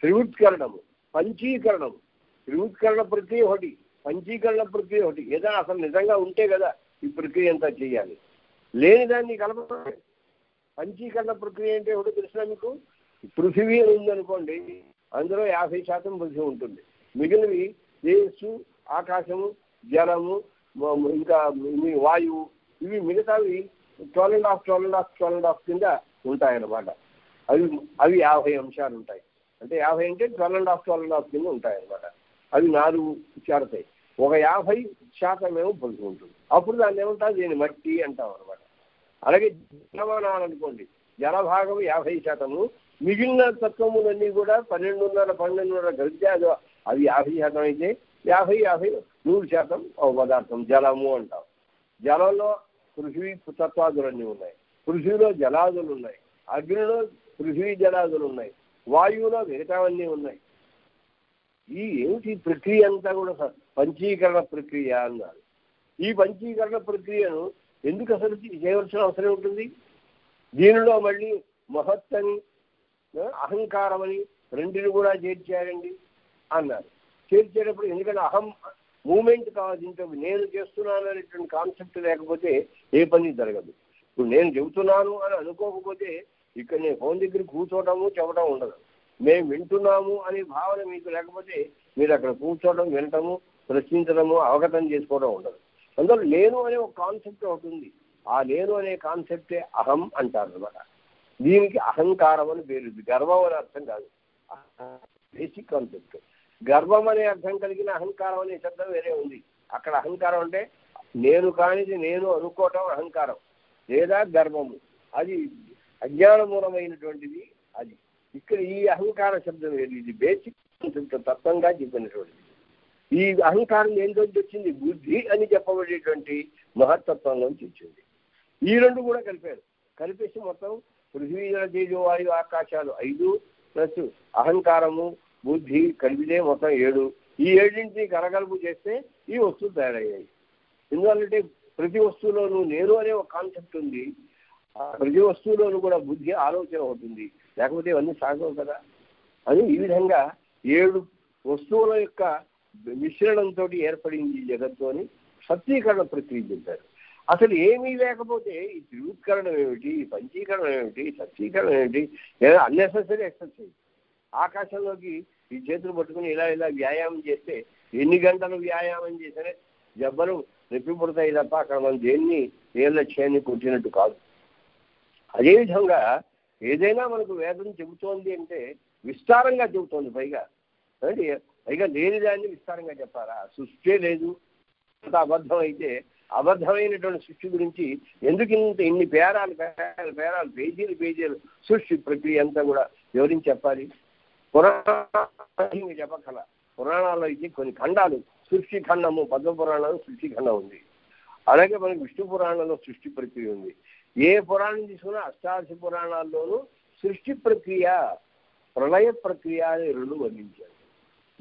త్రివృత్కరణము, పంచీకరణము, త్రివృత్కరణ ప్రక్రియ ఒకటి, పంచీకరణ ప్రక్రియ ఒకటి. ఏదైనా అసలు నిజంగా ఉంటే కదా ఈ ప్రక్రియ అంతా చేయాలి, లేని దాన్ని కలపడం. పంచీకరణ ప్రక్రియ అంటే ఒకటి తెలిసిన మీకు, పృథివీ అని ఉందనుకోండి, అందులో 50% పృథివీ ఉంటుంది, మిగిలినవి తేజస్సు, ఆకాశము, జలము, ఇంకా వాయువు, ఇవి మిగతావి 12.5 కింద ఉంటాయన్నమాట. అవి 50 ఉంటాయి. అంటే 50 అంటే 12.5 కింద ఉంటాయన్నమాట. అవి 4 చేరతాయి, ఒక 50% ఏమో పొందుతూ ఉంటుంది. అప్పుడు దాన్ని ఏమంటారు? దీన్ని మట్టి అంటాం అనమాట. అలాగే జలమానాలనుకోండి, జలభాగం 50%, మిగిలిన తత్వములన్నీ కూడా 12.5 కలిస్తే అవి 50% అయితే 100% పదార్థం జలము అంటాం. జలంలో పృథ్వీ తత్వాదులన్నీ ఉన్నాయి, పృథ్వీలో జలాదులు ఉన్నాయి, అగ్నిలో పృథ్వీ జలాదులు ఉన్నాయి, వాయువులో మిగతావన్నీ ఉన్నాయి. ఈ ఏమిటి ప్రక్రియ అంతా కూడా పంచీకరణ ప్రక్రియ అన్నారు. ఈ పంచీకరణ ప్రక్రియను ఎందుకు అసలు చేయవలసిన అవసరం ఉంటుంది? దీనిలో మళ్ళీ మహత్తని, అహంకారం అని రెండిని కూడా చేర్చారండి అన్నారు. చేర్చేటప్పుడు ఎందుకంటే అహం మూమెంట్ కావాలి, దీంట్లో నేను చేస్తున్నాను అనేటువంటి కాన్సెప్ట్ లేకపోతే ఏ పని జరగదు. ఇప్పుడు నేను చెబుతున్నాను అని అనుకోకపోతే ఇక్కడ నేను ఫోన్ దగ్గర కూర్చోవటము చెప్పడం ఉండదు. మేము వింటున్నాము అనే భావన మీకు లేకపోతే మీరు అక్కడ కూర్చోవడం, వినటము, ప్రశ్నించడము, అవగతం చేసుకోవడం ఉండదు. అందులో నేను అనే ఒక కాన్సెప్ట్ అవుతుంది. ఆ నేను అనే కాన్సెప్టే అహం అంటారు అనమాట. దీనికి అహంకారం అని పేరు. గర్వం అనే అర్థం కాదు, బేసిక్ కాన్సెప్ట్. గర్వం అనే అర్థం కలిగిన అహంకారం అనే శబ్దం వేరే ఉంది. అక్కడ అహంకారం అంటే నేను కానిది నేను అనుకోవటం అహంకారం లేదా గర్వము, అది అజ్ఞానమూలమైనటువంటిది. అది ఇక్కడ ఈ అహంకార శబ్దం వేరు, ఇది బేసిక్ తత్వంగా చెప్పినటువంటిది. ఈ అహంకారం ఏంటో వచ్చింది? బుద్ధి అని చెప్పబడేటువంటి మహత్తత్వంలోంచి వచ్చింది. ఈ రెండు కూడా కలిపారు, కలిపేసి మొత్తం పృథ్వీ, జల, తేజో, వాయు, ఆకాశాలు 5 ప్లస్ అహంకారము, బుద్ధి కలిపితే మొత్తం 7. ఈ ఏడింటిని కరగలుపు చేస్తే ఈ వస్తువులు తయారయ్యాయి. ఎందుకంటే ప్రతి వస్తువులోనూ నేను అనే ఒక కాన్సెప్ట్ ఉంది, ప్రతి వస్తువులోనూ కూడా బుద్ధి ఆలోచన అవుతుంది, లేకపోతే ఇవన్నీ సాగవు కదా అని. ఈ విధంగా 7 వస్తువుల యొక్క మిశ్రణంతో ఏర్పడింది జగత్తు అని సత్యీకరణ ప్రక్రియ చెందారు. అసలు ఏమీ లేకపోతే ఈ ధృవీకరణం ఏమిటి, ఈ పంచీకరణం ఏమిటి, సత్యీకరణం ఏమిటి, లేదా అన్నెసెసరీ ఎక్సర్సైజ్. ఆకాశంలోకి ఈ చేతులు పట్టుకుని ఇలా ఇలా వ్యాయామం చేస్తే ఎన్ని గంటలు వ్యాయామం చేసినా జబ్బలు రెప్పిపుడతాయి తప్ప అక్కడ మనం దేన్ని ఏ లక్ష్యాన్ని కొట్టినట్టు కాదు. అదేవిధంగా ఏదైనా మనకు వేదం చెబుతోంది అంటే విస్తారంగా చెబుతోంది, పైగా లేని దాన్ని విస్తారంగా చెప్పారా? సృష్టి లేదు, అంత అబద్ధం అయితే అబద్ధమైనటువంటి సృష్టి గురించి ఎందుకు ఇన్ని పేరాలు పేజీలు సృష్టి ప్రక్రియ అంతా కూడా ఎవరిని చెప్పాలి? పురాణాలు చెప్పకల, పురాణాల్లో అయితే కొన్ని ఖండాలు, సృష్టి ఖండము, పద్మ పురాణంలో సృష్టి ఖండం ఉంది, అలాగే మనకి విష్ణు పురాణంలో సృష్టి ప్రక్రియ ఉంది. ఏ పురాణం తీసుకున్నా 88 పురాణాల్లోనూ సృష్టి ప్రక్రియ, ప్రళయ ప్రక్రియ అని 2 వర్ణించాలి.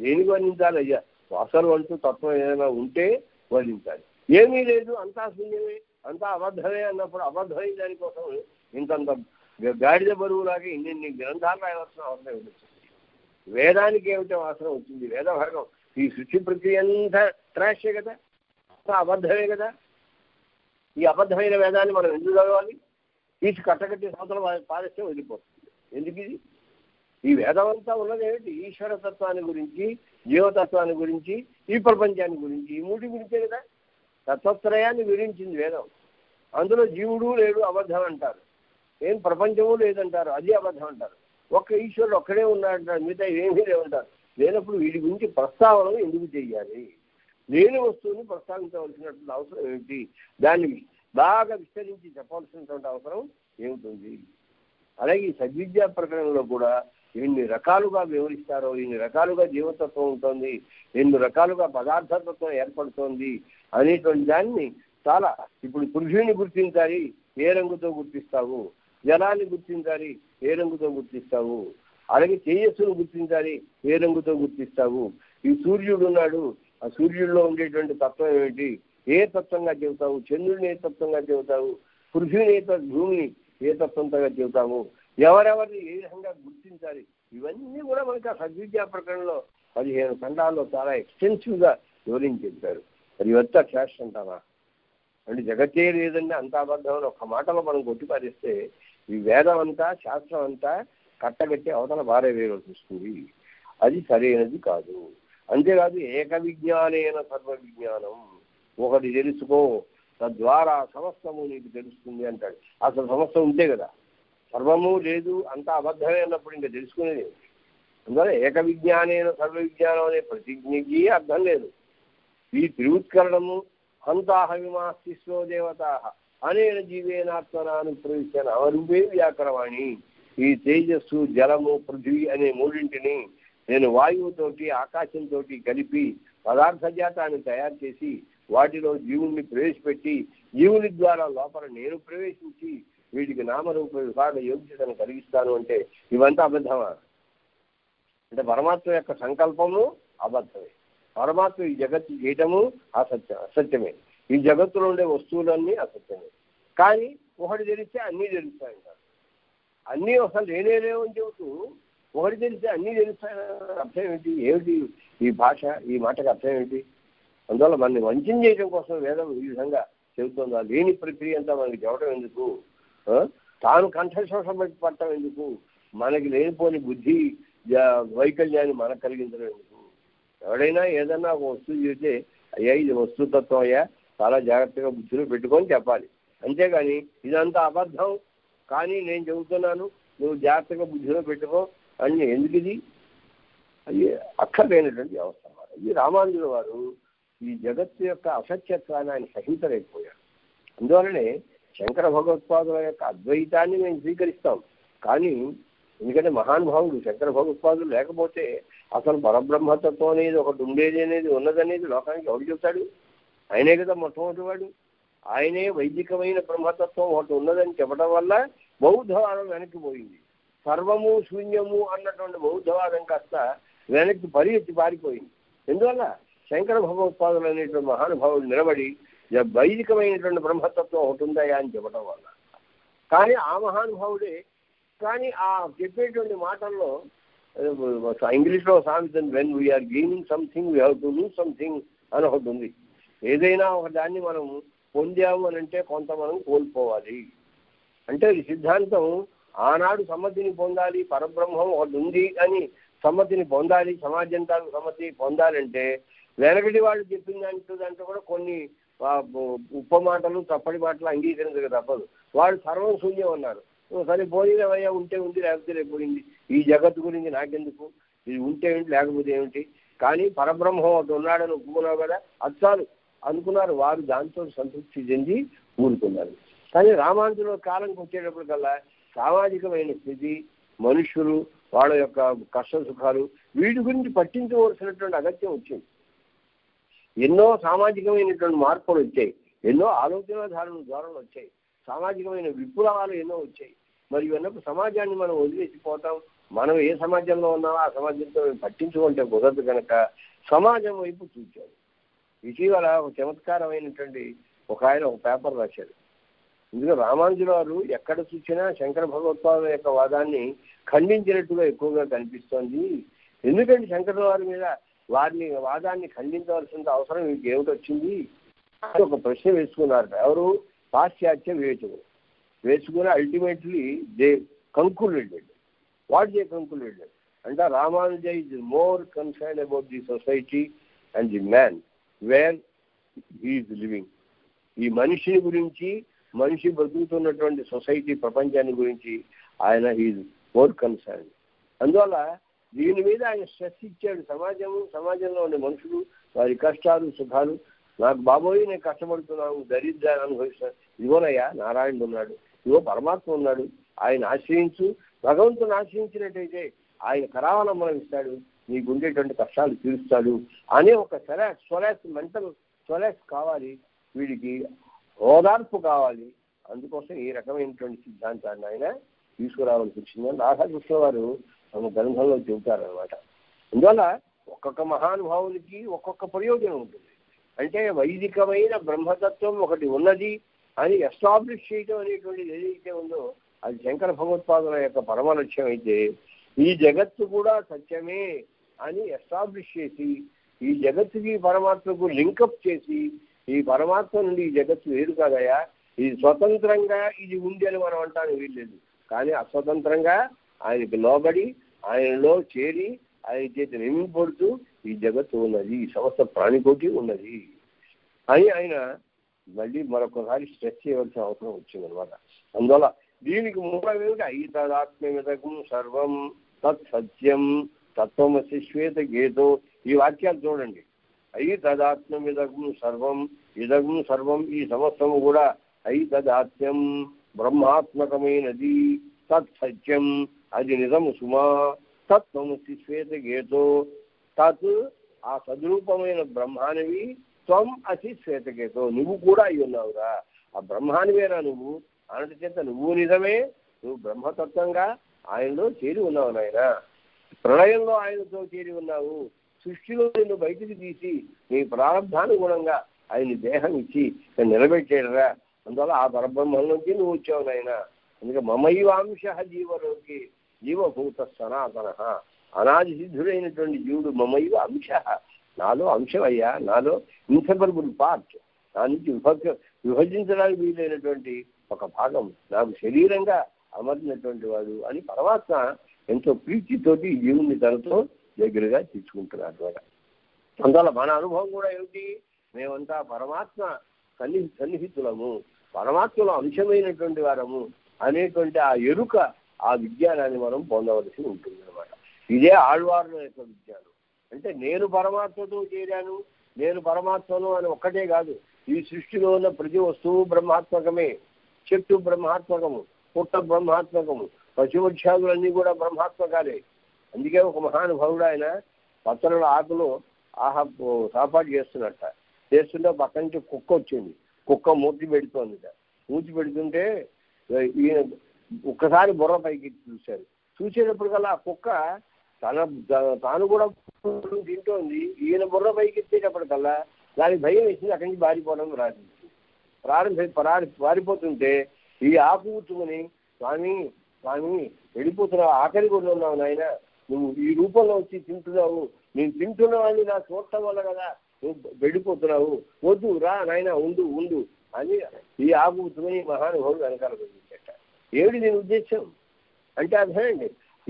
దేనికి వర్ణించాలి? అయ్యా అసలు అంటూ తత్వం ఏదైనా ఉంటే వర్ణించాలి. ఏమీ లేదు, అంతా శూన్యమే, అంతా అబద్ధమే అన్నప్పుడు అబద్ధమైన దానికోసం ఇంతంత గాడిద బరువులాగే ఇన్ని గ్రంథాలు రాయవలసిన అవసరం వచ్చింది? వేదానికి ఏమిటో అవసరం వచ్చింది? వేదభాగం ఈ సృష్టి ప్రక్రియ అంతా ట్రాషే కదా, అంతా అబద్ధమే కదా. ఈ అబద్ధమైన వేదాన్ని మనం ఎందుకు చదవాలి? తీసి కట్టకట్టి సంవత్సరం పాలిస్తే వదిలిపోతుంది. ఎందుకు ఇది? ఈ వేదం అంతా ఉన్నది ఏమిటి? ఈశ్వరతత్వాన్ని గురించి, జీవతత్వాన్ని గురించి, ఈ ప్రపంచాన్ని గురించి, ఈ మూటి గురించే కదా. తత్వత్రయాన్ని వివరించింది వేదం. అందులో జీవుడు లేడు, అబద్ధం అంటారు. ఏం ప్రపంచము లేదంటారు, అది అబద్ధం అంటారు. ఒక్క ఈశ్వరుడు ఒక్కడే ఉన్నాడంటారు, మిగతా ఏమీ లేవంటారు. లేనప్పుడు వీడి గురించి ప్రస్తావన ఎందుకు చేయాలి? లేని వస్తువుని ప్రస్తావించవలసినటువంటి అవసరం ఏమిటి? దాన్ని బాగా విస్తరించి చెప్పవలసినటువంటి అవసరం ఏమిటి? అలాగే ఈ సద్విద్యా ప్రకరణలో కూడా ఎన్ని రకాలుగా వివరిస్తారో, ఎన్ని రకాలుగా జీవతత్వం ఉంటుంది, ఎన్ని రకాలుగా పదార్థతత్వం ఏర్పడుతోంది అనేటువంటి దాన్ని చాలా. ఇప్పుడు పృథ్వీని గుర్తించాలి, ఏ రంగుతో గుర్తిస్తావు? జలాన్ని గుర్తించాలి, ఏ రంగుతో గుర్తిస్తావు? అలాగే తేజస్సును గుర్తించాలి, ఏ రంగుతో గుర్తిస్తావు? ఈ సూర్యుడు ఉన్నాడు, ఆ సూర్యుడిలో ఉండేటువంటి తత్వం ఏమిటి? ఏ తత్వంగా చెబుతావు? చంద్రుడిని ఏ తత్వంగా చెబుతావు? పృథ్వీని భూమిని ఏ తత్వంతో చెబుతాము? ఎవరెవరిని ఏ విధంగా గుర్తించాలి? ఇవన్నీ కూడా మనకి ఆ సద్విద్యా ప్రకరణలో 15 ఖండాల్లో చాలా ఎక్స్టెన్సివ్గా వివరించారు. అది వత్త క్యాష్ అంటారా అంటే జగతే లేదండి, అంత అబద్ధం అని ఒక్క మాటలో మనం కొట్టిపారిస్తే ఈ వేదం అంతా, శాస్త్రం అంతా కట్టగట్టి అవతల భార్య వేయవలసి వస్తుంది. అది సరైనది కాదు. అంతేకాదు ఏక విజ్ఞానైన సర్వ విజ్ఞానం, ఒకటి తెలుసుకో, తద్వారా సమస్తము నీకు తెలుస్తుంది అంటాడు. అసలు సమస్తం ఉంటే కదా, సర్వము లేదు, అంతా అబద్ధమే అన్నప్పుడు ఇంకా తెలుసుకునేది. అందువల్ల ఏక విజ్ఞానైన సర్వ విజ్ఞానం అనే ప్రతిజ్ఞకి అర్థం లేదు. ఈ త్రివుత్కరణము అంతాహ విమాస్తిస్వో దేవతాహ అనేన జీవేనాత్మనాను ప్రవిశన అవరుపే వ్యాకరవాణి. ఈ తేజస్సు, జలము, పృథ్వీ అనే 3 నేను వాయువుతోటి ఆకాశంతో కలిపి పదార్థ జాతాన్ని తయారు చేసి వాటిలో జీవుణ్ణి ప్రవేశపెట్టి జీవుని ద్వారా లోపల నేను ప్రవేశించి వీటికి నామరూప విభాగ యోగ్యతను కలిగిస్తాను అంటే ఇవంతా అబద్ధమా? అంటే పరమాత్మ యొక్క సంకల్పము అబద్ధమే, పరమాత్మ ఈ జగత్తు చేయటము అసత్యమే, ఈ జగత్తులో ఉండే వస్తువులన్నీ అసత్యమే. కానీ ఒకటి తెలిస్తే అన్నీ తెలుస్తాయంటారు. అన్నీ అసలు లేనేలేవు అని చెబుతూ ఒకటి తెలిస్తే అన్నీ తెలుస్తాయని అర్థం ఏమిటి? ఏమిటి ఈ భాష? ఈ మాటకు అర్థం ఏమిటి? అందువల్ల మనల్ని వంచన చేయడం కోసం వేదం ఈ విధంగా చెబుతుందా? లేని ప్రక్రియ అంతా మనకి చెప్పడం ఎందుకు? తాను కంఠశోషం పట్టడం ఎందుకు? మనకి లేనిపోని బుద్ధి వైకల్యాన్ని మనకు కలిగించడం ఎందుకు? ఎవడైనా ఏదన్నా ఒక వస్తువు చూస్తే అయ్యా ఇది వస్తుతత్వం అయ్యా, చాలా జాగ్రత్తగా బుద్ధిలో పెట్టుకొని చెప్పాలి. అంతేగాని ఇదంతా అబద్ధం కానీ నేను చెబుతున్నాను, నువ్వు జాగ్రత్తగా బుద్ధిలో పెట్టుకో అని ఎందుకు? ఇది అది అక్కర్లేనటువంటి వ్యవస్థ. ఇది రామానుజుల వారు ఈ జగత్తు యొక్క అసత్యత్వాన్ని ఆయన సహించలేకపోయారు. అందువలనే శంకర భగవత్పాదుల యొక్క అద్వైతాన్ని మేము స్వీకరిస్తాం. కానీ ఎందుకంటే మహానుభావుడు శంకర భగవత్పాదులు లేకపోతే అసలు పరబ్రహ్మతత్వం అనేది ఒకటి ఉండేది అనేది ఉన్నదనేది లోకానికి ఎవరు చెప్తాడు? ఆయనే కదా మొట్టమొదటి వాడు. ఆయనే వైదికమైన బ్రహ్మతత్వం ఒకటి ఉన్నదని చెప్పడం వల్ల బౌద్ధవాదం వెనక్కి పోయింది. సర్వము శూన్యము అన్నటువంటి బౌద్ధవాదం కాస్త వెనక్కి పరిగెత్తి పారిపోయింది. ఎందువల్ల శంకర భగవత్పాదులు అనేటువంటి మహానుభావులు నిలబడి వైదికమైనటువంటి బ్రహ్మతత్వం ఒకటి ఉందాయా అని చెప్పడం వల్ల. కానీ ఆ మహానుభావుడే కానీ ఆ చెప్పేటువంటి మాటల్లో ఇంగ్లీష్లో సామెత when we are gaining something we have to lose something అని ఒకటి ఉంది. ఏదైనా ఒక దాన్ని మనం పొందాము అని అంటే కొంత మనం కోల్పోవాలి. అంటే ఈ సిద్ధాంతం ఆనాడు సమ్మతిని పొందాలి, పరబ్రహ్మం ఒకటి ఉంది అని సమ్మతిని పొందాలి, సమాజంతాలకు సమ్మతి పొందాలంటే వెనకటి వాళ్ళు చెప్పిన దాంట్లో దాంట్లో కూడా కొన్ని ఉప్ప మాటలు తప్పటి మాటలు అంగీకరించక తప్పదు. వాళ్ళు సర్వం శూన్యం అన్నారు. సరే పోయినవయ్యా, ఉంటే ఉంది లేకపోతే లేకపోయింది, ఈ జగత్తు గురించి నాకెందుకు, ఇది ఉంటే ఏమిటి లేకపోతే ఏమిటి, కానీ పరబ్రహ్మం ఒకటి ఉన్నాడని ఒప్పుకున్నావు కదా అచ్చాలు అనుకున్నారు. వారు దాంతో సంతృప్తి చెంది ఊరుకున్నారు. కానీ రామాంధ్రుల కాలంకి వచ్చేటప్పటికల్లా సామాజికమైన స్థితి, మనుషులు వాళ్ళ యొక్క కష్ట సుఖాలు, వీటి గురించి పట్టించవలసినటువంటి అగత్యం వచ్చింది. ఎన్నో సామాజికమైనటువంటి మార్పులు వచ్చాయి, ఎన్నో ఆలోచన ధారణ ధోరణులు వచ్చాయి, సామాజికమైన విప్లవాలు ఎన్నో వచ్చాయి. మరి ఇవన్నప్పుడు సమాజాన్ని మనం వదిలేసిపోతాం. మనం ఏ సమాజంలో ఉన్నామో ఆ సమాజంతో మేము పట్టించుకుంటే కుదరదు కనుక సమాజం వైపు చూచారు. ఇటీవల ఒక చమత్కారమైనటువంటి ఒక ఆయన ఒక పేపర్ రాశారు. ఇందులో రామానుజుల వారు ఎక్కడ చూసినా శంకర భగవత్పాదుల యొక్క వాదాన్ని ఖండించినట్టుగా ఎక్కువగా కనిపిస్తోంది. ఎందుకంటే శంకరుల వారి మీద వారిని వాదాన్ని ఖండించవలసిన అవసరం మీకు ఏమిటొచ్చింది అని ఒక ప్రశ్న వేసుకున్నారు. ఎవరు? పాశ్చాత్య వివేచకులు వేసుకుని ultimately they concluded. What they concluded అంటే Ramanuja is more concern about the society and the man where he is living. ఈ మనిషిని గురించి, మనిషి బతుకుతున్నటువంటి సొసైటీ ప్రపంచాన్ని గురించి ఆయన హీఈస్ మోర్ కన్సర్న్. అందువల్ల దీని మీద ఆయన స్ట్రెస్ ఇచ్చాడు. సమాజము, సమాజంలో ఉండే మనుషులు, వారి కష్టాలు సుఖాలు, నాకు బాబోయి నేను కష్టపడుతున్నాను, దరిద్రాన్ని అనుభవిస్తున్నాను, ఇదిగోనయ్యా నారాయణుడు ఉన్నాడు, ఇదిగో పరమాత్మ ఉన్నాడు, ఆయన ఆశ్రయించు. భగవంతుని ఆశ్రయించినట్టయితే ఆయన కరావలంబనం ఇస్తాడు, నీకు ఉండేటువంటి కష్టాలు తీరుస్తాడు అనే ఒక స్వలాస్ మెంటల్ స్వలాస్ కావాలి, వీడికి ఓదార్పు కావాలి. అందుకోసం ఈ రకమైనటువంటి సిద్ధాంతాన్ని ఆయన తీసుకురావాల్సి వచ్చిందని రాధాకృష్ణ వారు తమ గ్రంథంలో చెబుతారనమాట. అందువల్ల ఒక్కొక్క మహానుభావునికి ఒక్కొక్క ప్రయోజనం ఉంటుంది. అంటే వైదికమైన బ్రహ్మతత్వం ఒకటి ఉన్నది అని ఎస్టాబ్లిష్ చేయడం అనేటువంటిది ఏదైతే ఉందో అది శంకర భగవత్పాదుల యొక్క పరమ లక్ష్యం అయితే, ఈ జగత్తు కూడా సత్యమే అని ఎస్టాబ్లిష్ చేసి, ఈ జగత్తుకి పరమాత్మకు లింకప్ చేసి, ఈ పరమాత్మ నుండి ఈ జగత్తు వేరు కాదయా, ఇది స్వతంత్రంగా ఇది ఉంది అని మనం అంటాను వీల్లేదు. కానీ అస్వతంత్రంగా ఆయనకి లోబడి ఆయనలో చేరి ఆయన చేత నింపబడుతూ ఈ జగత్తు ఉన్నది, ఈ సమస్త ప్రాణికోటి ఉన్నది అని ఆయన మళ్ళీ మరొకసారి స్ట్రెస్ చేయవలసిన అవసరం వచ్చిందనమాట. అందువల్ల దీనికి మూలం ఏమిటి? ఐతదాత్మ్యమిదకం సర్వం తత్ సత్యం తత్వమసి శ్వేత గీతో. ఈ వాక్యాలు చూడండి. ఐతదాత్మ్యమిదకం సర్వం, ఇదకం సర్వం ఈ సమస్తము కూడా, ఐతదాత్మ్యం బ్రహ్మాత్మకమైనది, తత్ సత్యం అది నిజము సుమా, తత్వమసి శ్వేత గీతో తత్ ఆ సద్రూపమైన బ్రహ్మానివి, త్వం అసి శ్వేతకేతో నువ్వు కూడా అయి ఉన్నావురా, ఆ బ్రహ్మానివేరా నువ్వు, అన్నటి చేత నువ్వు నిజమే, నువ్వు బ్రహ్మతత్వంగా ఆయనలో చేరి ఉన్నావు నాయన, ప్రళయంలో ఆయనతో చేరి ఉన్నావు, సృష్టిలో నిన్ను బయటికి తీసి నీ ప్రారంభానుగుణంగా ఆయన దేహం ఇచ్చి నిలబెట్టాడరా, అందువల్ల ఆ పరబ్రహ్మంలోకి నువ్వు వచ్చావు నాయన. అందుకే మమైవాంశ జీవలోకి జీవభూత సనాతన అనాది సిద్ధుడైనటువంటి జీవుడు మమైవ అంశ నాలో అంశం అయ్యా, నాలో ఇన్సెపరబుల్ పార్ట్, నా నుంచి విభజించడానికి వీలైనటువంటి ఒక భాగం, నాకు శరీరంగా అమర్చినటువంటి వాడు అని పరమాత్మ ఎంతో ప్రీతితోటి జీవుని తనతో దగ్గరగా తీసుకుంటున్నాడు. అందువల్ల మన అనుభవం కూడా ఏమిటి? మేమంతా పరమాత్మ సన్నిహితులము, పరమాత్మలో అంశమైనటువంటి వారము అనేటువంటి ఆ ఎరుక, ఆ విజ్ఞానాన్ని మనం పొందవలసి ఉంటుంది అనమాట. ఇదే ఆళ్వారుల యొక్క విజ్ఞానం. అంటే నేను పరమాత్మతో చేరాను, నేను పరమాత్మను అని ఒక్కటే కాదు, ఈ సృష్టిలో ఉన్న ప్రతి వస్తువు బ్రహ్మాత్మకమే. చెట్టు బ్రహ్మాత్మకము, పుట్ట బ్రహ్మాత్మకము, పశువృక్షాదులన్నీ కూడా బ్రహ్మాత్మకాలే. అందుకే ఒక మహానుభావుడు ఆయన పచ్చల ఆకులు ఆహా సాపాటు చేస్తున్నట్ట, చేస్తుంటే పక్క నుంచి కుక్క వచ్చింది, కుక్క మూతి పెడుతోందిట. మూతి పెడుతుంటే ఈయన ఒక్కసారి బుర్ర పైకి చూశారు. చూసేటప్పటికల్లా ఆ కుక్క తన తాను కూడా తింటోంది, ఈయన బుర్ర పైకి ఎత్తేటప్పటికల్లా దానికి భయం వేసింది, అక్కడి నుంచి బారిపోవడం పారిపోతుంటే ఈ ఆకు కూర్చుకొని స్వామి స్వామి వెళ్ళిపోతున్నావు, ఆఖరి కూడా ఉన్నావు నాయన, నువ్వు ఈ రూపంలో వచ్చి తింటున్నావు, నేను తింటున్నావని నా చూడటం వల్ల కదా నువ్వు వెళ్ళిపోతున్నావు, వద్దు రా నాయన ఉండు ఉండు అని ఈ ఆకు కూర్చుకొని మహానుభావుడు వెనకాల పెట్టిందట. ఏమిటి దీని ఉద్దేశం అంటే అదే అండి,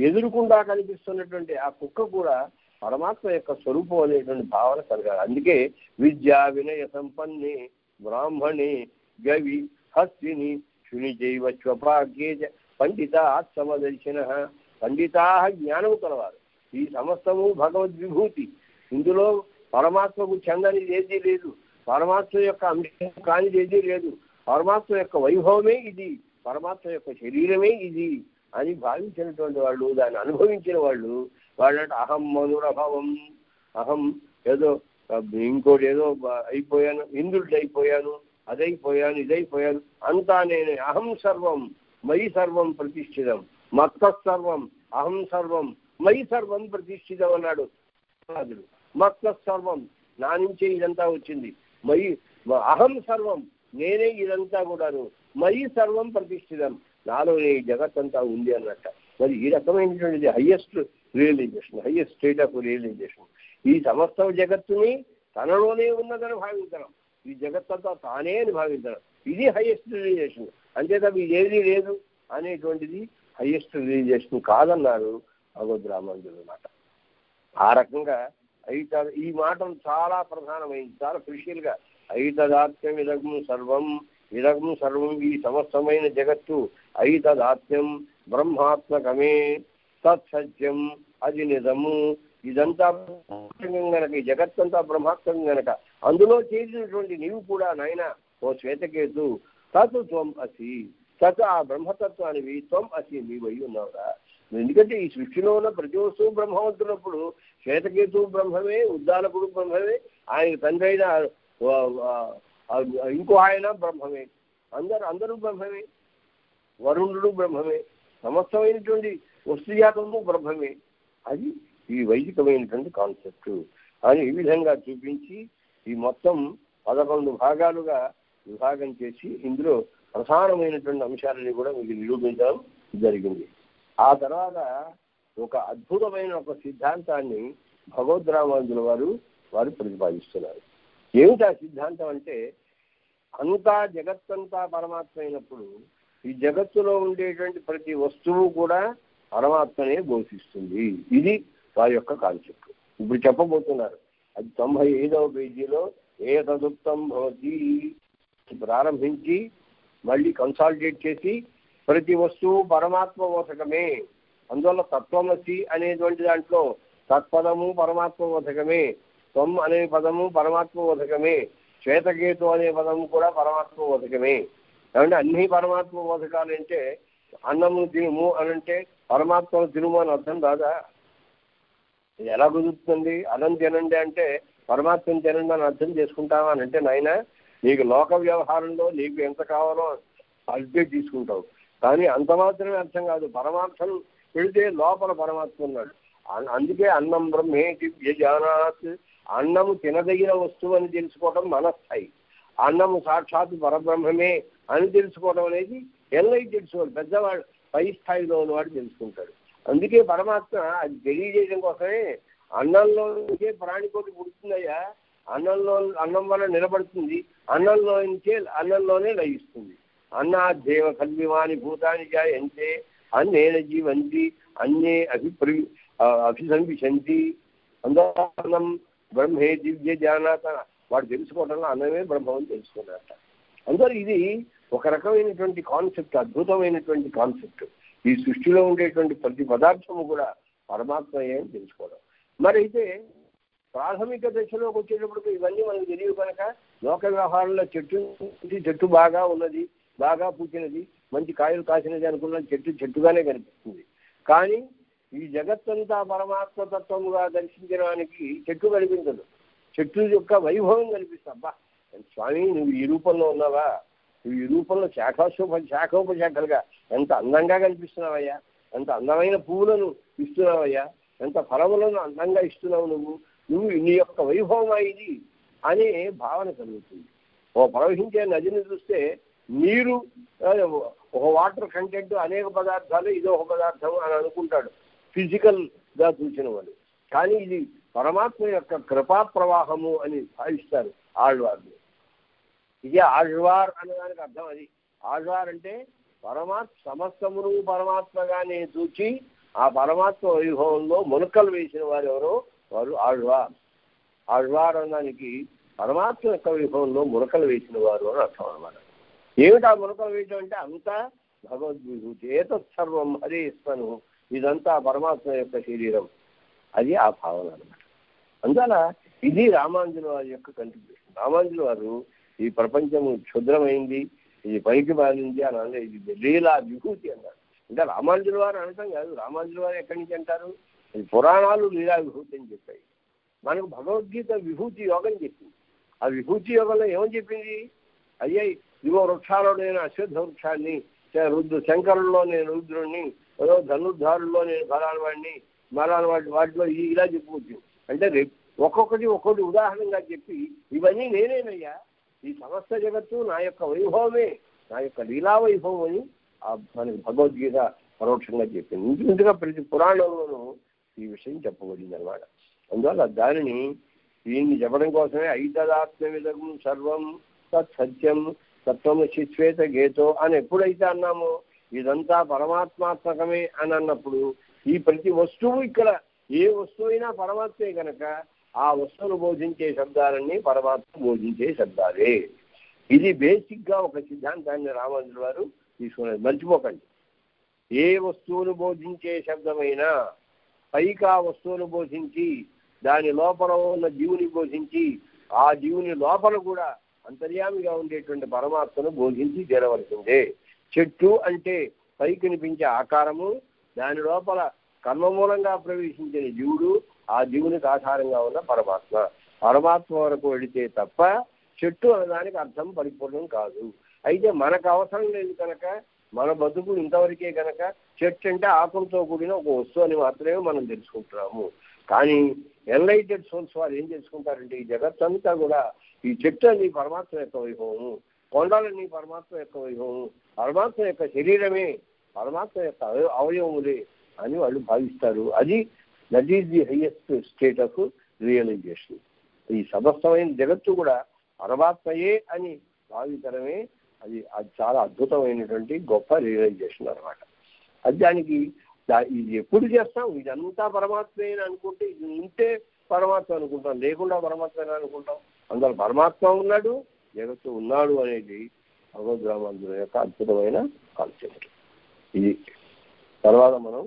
ఎదురుకుండా కనిపిస్తున్నటువంటి ఆ కుక్క కూడా పరమాత్మ యొక్క స్వరూపం అనేటువంటి భావన కలగాలి. అందుకే విద్యా వినయ సంపన్ని బ్రాహ్మణి గవి హస్తిని శునిజైవ స్వపాగ్యేజ పండితా సమదర్శిన, పండితా జ్ఞానము కలవారు, ఈ సమస్తము భగవద్విభూతి, ఇందులో పరమాత్మకు చెందని ఏదీ లేదు, పరమాత్మ యొక్క అంశం కానిది ఏదీ లేదు, పరమాత్మ యొక్క వైభవమే ఇది, పరమాత్మ యొక్క శరీరమే ఇది అని భావించినటువంటి వాళ్ళు, దాన్ని అనుభవించిన వాళ్ళు, వాళ్ళంటే అహం మనురభవం, అహం ఏదో ఇంకోటి ఏదో అయిపోయాను, ఇంద్రుడి అయిపోయాను, అదైపోయాను, ఇదైపోయాను, అంతా నేను, అహం సర్వం మయి సర్వం ప్రతిష్ఠితం, మత్త సర్వం అహం సర్వం మయి సర్వం ప్రతిష్ఠితం అన్నాడు. మత్త సర్వం నా నుంచే ఇదంతా వచ్చింది, మయి అహం సర్వం నేనే ఇదంతా కూడాను, మయి సర్వం ప్రతిష్ఠితం నాలోనే ఈ జగత్ అంతా ఉంది అన్నట్ట. మరి ఈ రకమైనటువంటిది highest realisation, highest state of realisation, ఈ సమస్త జగత్తుని తనలోనే ఉన్నదని భావించడం, ఈ జగత్తంతా తానే అని భావించడం, ఇది హయ్యెస్ట్ రియలైజేషన్. అంతేత ఏదీ లేదు అనేటువంటిది హయ్యెస్ట్ రియలైజేషన్ కాదన్నారు భగవద్రామానుజులు అన్నమాట. ఆ రకంగా అయిత ఈ మాట చాలా ప్రధానమైంది, చాలా క్రిషియల్గా, అయితదాత్మ్యం విరగం సర్వం, విరగం సర్వం ఈ సమస్తమైన జగత్తు, అయితదాత్మ్యం బ్రహ్మాత్మకమే, తత్సత్యం అది నిజము, ఇదంతా కనుక ఈ జగత్తంతా బ్రహ్మాత్మకం కనుక అందులో చేసినటువంటి నీవు కూడా నాయన ఓ శ్వేతకేతు, తత్ త్వం అసి, తత్ ఆ బ్రహ్మతత్వానివి, త్వం అసి నీవై ఉన్నావురా. ఎందుకంటే ఈ సృష్టిలో ఉన్న ప్రతి వస్తువు బ్రహ్మ అవుతున్నప్పుడు శ్వేతకేతు బ్రహ్మమే, ఉద్దాలకుడు బ్రహ్మమే, ఆయన తండ్రి అయిన ఇంకో ఆయన బ్రహ్మమే, అందరూ బ్రహ్మమే, వరుణుడు బ్రహ్మమే, సమస్తమైనటువంటి వస్తుజాతము బ్రహ్మమే. అది ఈ వైదికమైనటువంటి కాన్సెప్ట్ అని ఈ విధంగా చూపించి ఈ మొత్తం 11 భాగాలుగా విభాగం చేసి ఇందులో ప్రధానమైనటువంటి అంశాలని కూడా మీకు నిరూపించడం జరిగింది. ఆ తర్వాత ఒక అద్భుతమైన ఒక సిద్ధాంతాన్ని భగవద్రామానుజుల వారు ప్రతిపాదిస్తున్నారు. ఏమిటి ఆ సిద్ధాంతం అంటే, అంతా జగత్తంతా పరమాత్మ అయినప్పుడు ఈ జగత్తులో ఉండేటువంటి ప్రతి వస్తువు కూడా పరమాత్మనే బోధిస్తుంది. ఇది వారి యొక్క కాన్సెప్ట్ ఇప్పుడు చెప్పబోతున్నారు. అది 95వ పేజీలో ఏతదుక్తం భవతి ప్రారంభించి మళ్ళీ కన్సాలిడేట్ చేసి ప్రతి వస్తువు పరమాత్మ బోధకమే, అందువల్ల తత్వమసి అనేటువంటి దాంట్లో తత్పదము పరమాత్మ బోధకమే, త్వం అనే పదము పరమాత్మ బోధకమే, శ్వేతకేతు అనే పదము కూడా పరమాత్మ బోధకమే. ఏమంటే అన్ని పరమాత్మ బోధకాలు అంటే అన్నము తినుము అని అంటే పరమాత్మను తినుము అని అర్థం కాదా? ఇది ఎలా కుదురుతుంది? అన్నం తినండి అంటే పరమాత్మను తినండి అని అర్థం చేసుకుంటావా అని అంటే, నాయన నీకు లోక వ్యవహారంలో నీకు ఎంత కావాలో అర్థం తీసుకుంటావు, కానీ అంత మాత్రమే అర్థం కాదు. పరమార్థం పెడితే లోపల పరమాత్మ ఉన్నాడు. అందుకే అన్నం బ్రహ్మేతి యజానాత్, అన్నము తినదగిన వస్తువు అని తెలుసుకోవడం మనస్థాయి, అన్నము సాక్షాత్ పరబ్రహ్మమే అని తెలుసుకోవడం అనేది ఎన్లైటెడ్ సోల్, పెద్దవాడు పై స్థాయిలో ఉన్నవాడు తెలుసుకుంటాడు. అందుకే పరమాత్మ అది తెలియజేయడం కోసమే అన్నంలో నుంచే ప్రాణికోటి పుడుతుందయ్యా, అన్నం వల్ల నిలబడుతుంది, అన్నంలోనే లయిస్తుంది. అన్నాధ్యేవ కల్విమాని భూతాన్ని జాయంతే అన్నేన జీవంతి అన్నే అభిసంభిషంతి. అందువల్ల అన్నం బ్రహ్మే దివ్య జానాత, వాడు తెలుసుకోవడంలో అన్నమే బ్రహ్మం తెలుసుకున్నారట. అందువల్ల ఇది ఒక రకమైనటువంటి కాన్సెప్ట్, అద్భుతమైనటువంటి కాన్సెప్ట్. ఈ సృష్టిలో ఉండేటువంటి ప్రతి పదార్థము కూడా పరమాత్మయే అని తెలుసుకోవడం. మరి అయితే ప్రాథమిక దశలోకి వచ్చేటప్పుడు ఇవన్నీ మనకు తెలియదు కనుక లోక వ్యవహారంలో చెట్టు బాగా ఉన్నది, బాగా పూచినది, మంచి కాయలు కాసినది అనుకున్న చెట్టుగానే కనిపిస్తుంది. కానీ ఈ జగత్తంతా పరమాత్మ తత్వముగా దర్శించడానికి చెట్టు కనిపించదు, చెట్టు యొక్క వైభవం కనిపిస్తుంది. అబ్బా స్వామి నువ్వు ఈ రూపంలో ఉన్నావా, నువ్వు ఈ రూపంలో శాఖోపశాఖలుగా ఎంత అందంగా కనిపిస్తున్నావయ్యా, ఎంత అందమైన పువ్వులను ఇస్తున్నావయ్యా, ఎంత ఫలములను అందంగా ఇస్తున్నావు నువ్వు, నువ్వు నీ యొక్క వైభవమా ఇది అనే భావన కలుగుతుంది. ఓ ప్రవహించే నదిని చూస్తే నీరు ఒక వాటర్ కంటెంట్ అనేక పదార్థాలు, ఇదో ఒక పదార్థం అని అనుకుంటాడు ఫిజికల్గా చూసిన వాళ్ళు. కానీ ఇది పరమాత్మ యొక్క కృపా ప్రవాహము అని భావిస్తారు ఆళ్వార్లు. ఇదే ఆళ్వార్ అన్నదానికి అర్థం. అది ఆళ్వార్ అంటే పరమాత్మ, సమస్తమును పరమాత్మగానే చూచి ఆ పరమాత్మ వైభవంలో మునకలు వేసిన వారు ఎవరో వారు ఆళ్వార్. ఆళ్వార్ అన్నదానికి పరమాత్మ యొక్క వైభవంలో మునకలు వేసిన వారు అని అర్థం అనమాట. ఏమిటా మునకలు వేయటం అంటే అంతా భగవద్విభూతి, ఏతత్సర్వం హరే ఇస్తాను, ఇదంతా పరమాత్మ యొక్క శరీరం. అది ఆ భావన అనమాట. అందువల్ల ఇది రామాంజుల వారి యొక్క కంట్రిబ్యూషన్. రామాంజుల వారు ఈ ప్రపంచము క్షుద్రమైంది, ఇది పైకి బాలింది అని అనలేదు, ఇది లీలా విభూతి అన్నారు. అంటే రామాంజుల వారు అనటం కాదు, రామాంజుల వారు ఎక్కడి నుంచి అంటారు, అది పురాణాలు లీలా విభూతి అని చెప్పాయి. మనకు భగవద్గీత విభూతి యోగం చెప్పింది. ఆ విభూతి యోగంలో ఏమని చెప్పింది, అయ్యే ఇదిగో వృక్షాలో నేను అశ్వత్థ వృక్షాన్ని, రుద్రు శంకరుల్లో నేను రుద్రుణ్ణి, ఏదో ధనుర్ధారుల్లో నేను ఫలాని వాడిని, మరాని వాటి వాటిలో ఇలా చెప్పుకోవచ్చు. అంటే ఒక్కొక్కటి ఒక్కొక్కటి ఉదాహరణగా చెప్పి ఇవన్నీ నేనేనయ్యా, ఈ సమస్త జగత్తు నా యొక్క వైభవమే, నా యొక్క లీలా వైభవం అని మనకి భగవద్గీత పరోక్షంగా చెప్పింది. ఇంటింటిగా ప్రతి పురాణంలోనూ ఈ విషయం చెప్పబడింది అనమాట. అందువల్ల దానిని దీన్ని చెప్పడం కోసమే ఐతదాత్మవిదం సర్వం తత్సత్యం తత్వము శిశ్వేత గేతో అని ఎప్పుడైతే అన్నామో, ఇదంతా పరమాత్మాత్మకమే అని అన్నప్పుడు ఈ ప్రతి వస్తువు, ఇక్కడ ఏ వస్తువు అయినా పరమాత్మే కనుక ఆ వస్తువును బోధించే శబ్దాలన్నీ పరమాత్మ బోధించే శబ్దాలే. ఇది బేసిక్గా ఒక సిద్ధాంతాన్ని రామాంజుల వారు తీసుకున్నారు, మర్చిపోకండి. ఏ వస్తువును బోధించే శబ్దమైనా పైకి ఆ వస్తువును బోధించి దాని లోపల ఉన్న జీవుని బోధించి ఆ జీవుని లోపల కూడా అంతర్యామిగా ఉండేటువంటి పరమాత్మను బోధించి తీరవలసిందే. చెట్టు అంటే పైకి కనిపించే ఆకారము, దాని లోపల కర్మమూలంగా ప్రవేశించిన జీవుడు, ఆ జీవునికి ఆధారంగా ఉన్న పరమాత్మ. పరమాత్మ వరకు వెళితే తప్ప చెట్టు అన్నదానికి అర్థం పరిపూర్ణం కాదు. అయితే మనకు అవసరం లేదు కనుక మన బతుకు ఇంతవరకే కనుక చెట్టు అంటే ఆకులతో కూడిన ఒక వస్తువు అని మాత్రమే మనం తెలుసుకుంటున్నాము. కానీ ఎన్లైటెడ్ సోల్స్ వారు ఏం తెలుసుకుంటారంటే ఈ జగత్తంతా కూడా ఈ చెట్టు అని పరమాత్మ యొక్క వైభవము, కొండలని పరమాత్మ యొక్క వైభవము, పరమాత్మ యొక్క శరీరమే, పరమాత్మ యొక్క అవయవములే అని వాళ్ళు భావిస్తారు. అది that is the highest state of realisation. ఈ సమస్తమైన జగత్తు కూడా పరమాత్మయే అని భావితరమే. అది అది చాలా అద్భుతమైనటువంటి గొప్ప రియలైజేషన్ అనమాట. అది దానికి ఇది ఎప్పుడు చేస్తాం, ఇదంతా పరమాత్మే అని అనుకుంటే, ఇది ఉంటే పరమాత్మ అనుకుంటాం, లేకుండా పరమాత్మ అని అనుకుంటాం. అందులో పరమాత్మ ఉన్నాడు, జగత్తు ఉన్నాడు అనేది భగవద్రామాంజుల యొక్క అద్భుతమైన కాన్సెప్ట్. ఇది తర్వాత మనం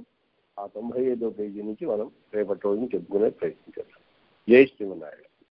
ఆ 95వ పేజీ నుంచి మనం రేపటి రోజున చెప్పుకునే ప్రయత్నం చేద్దాం. జై శ్రీమన్నారాయణ.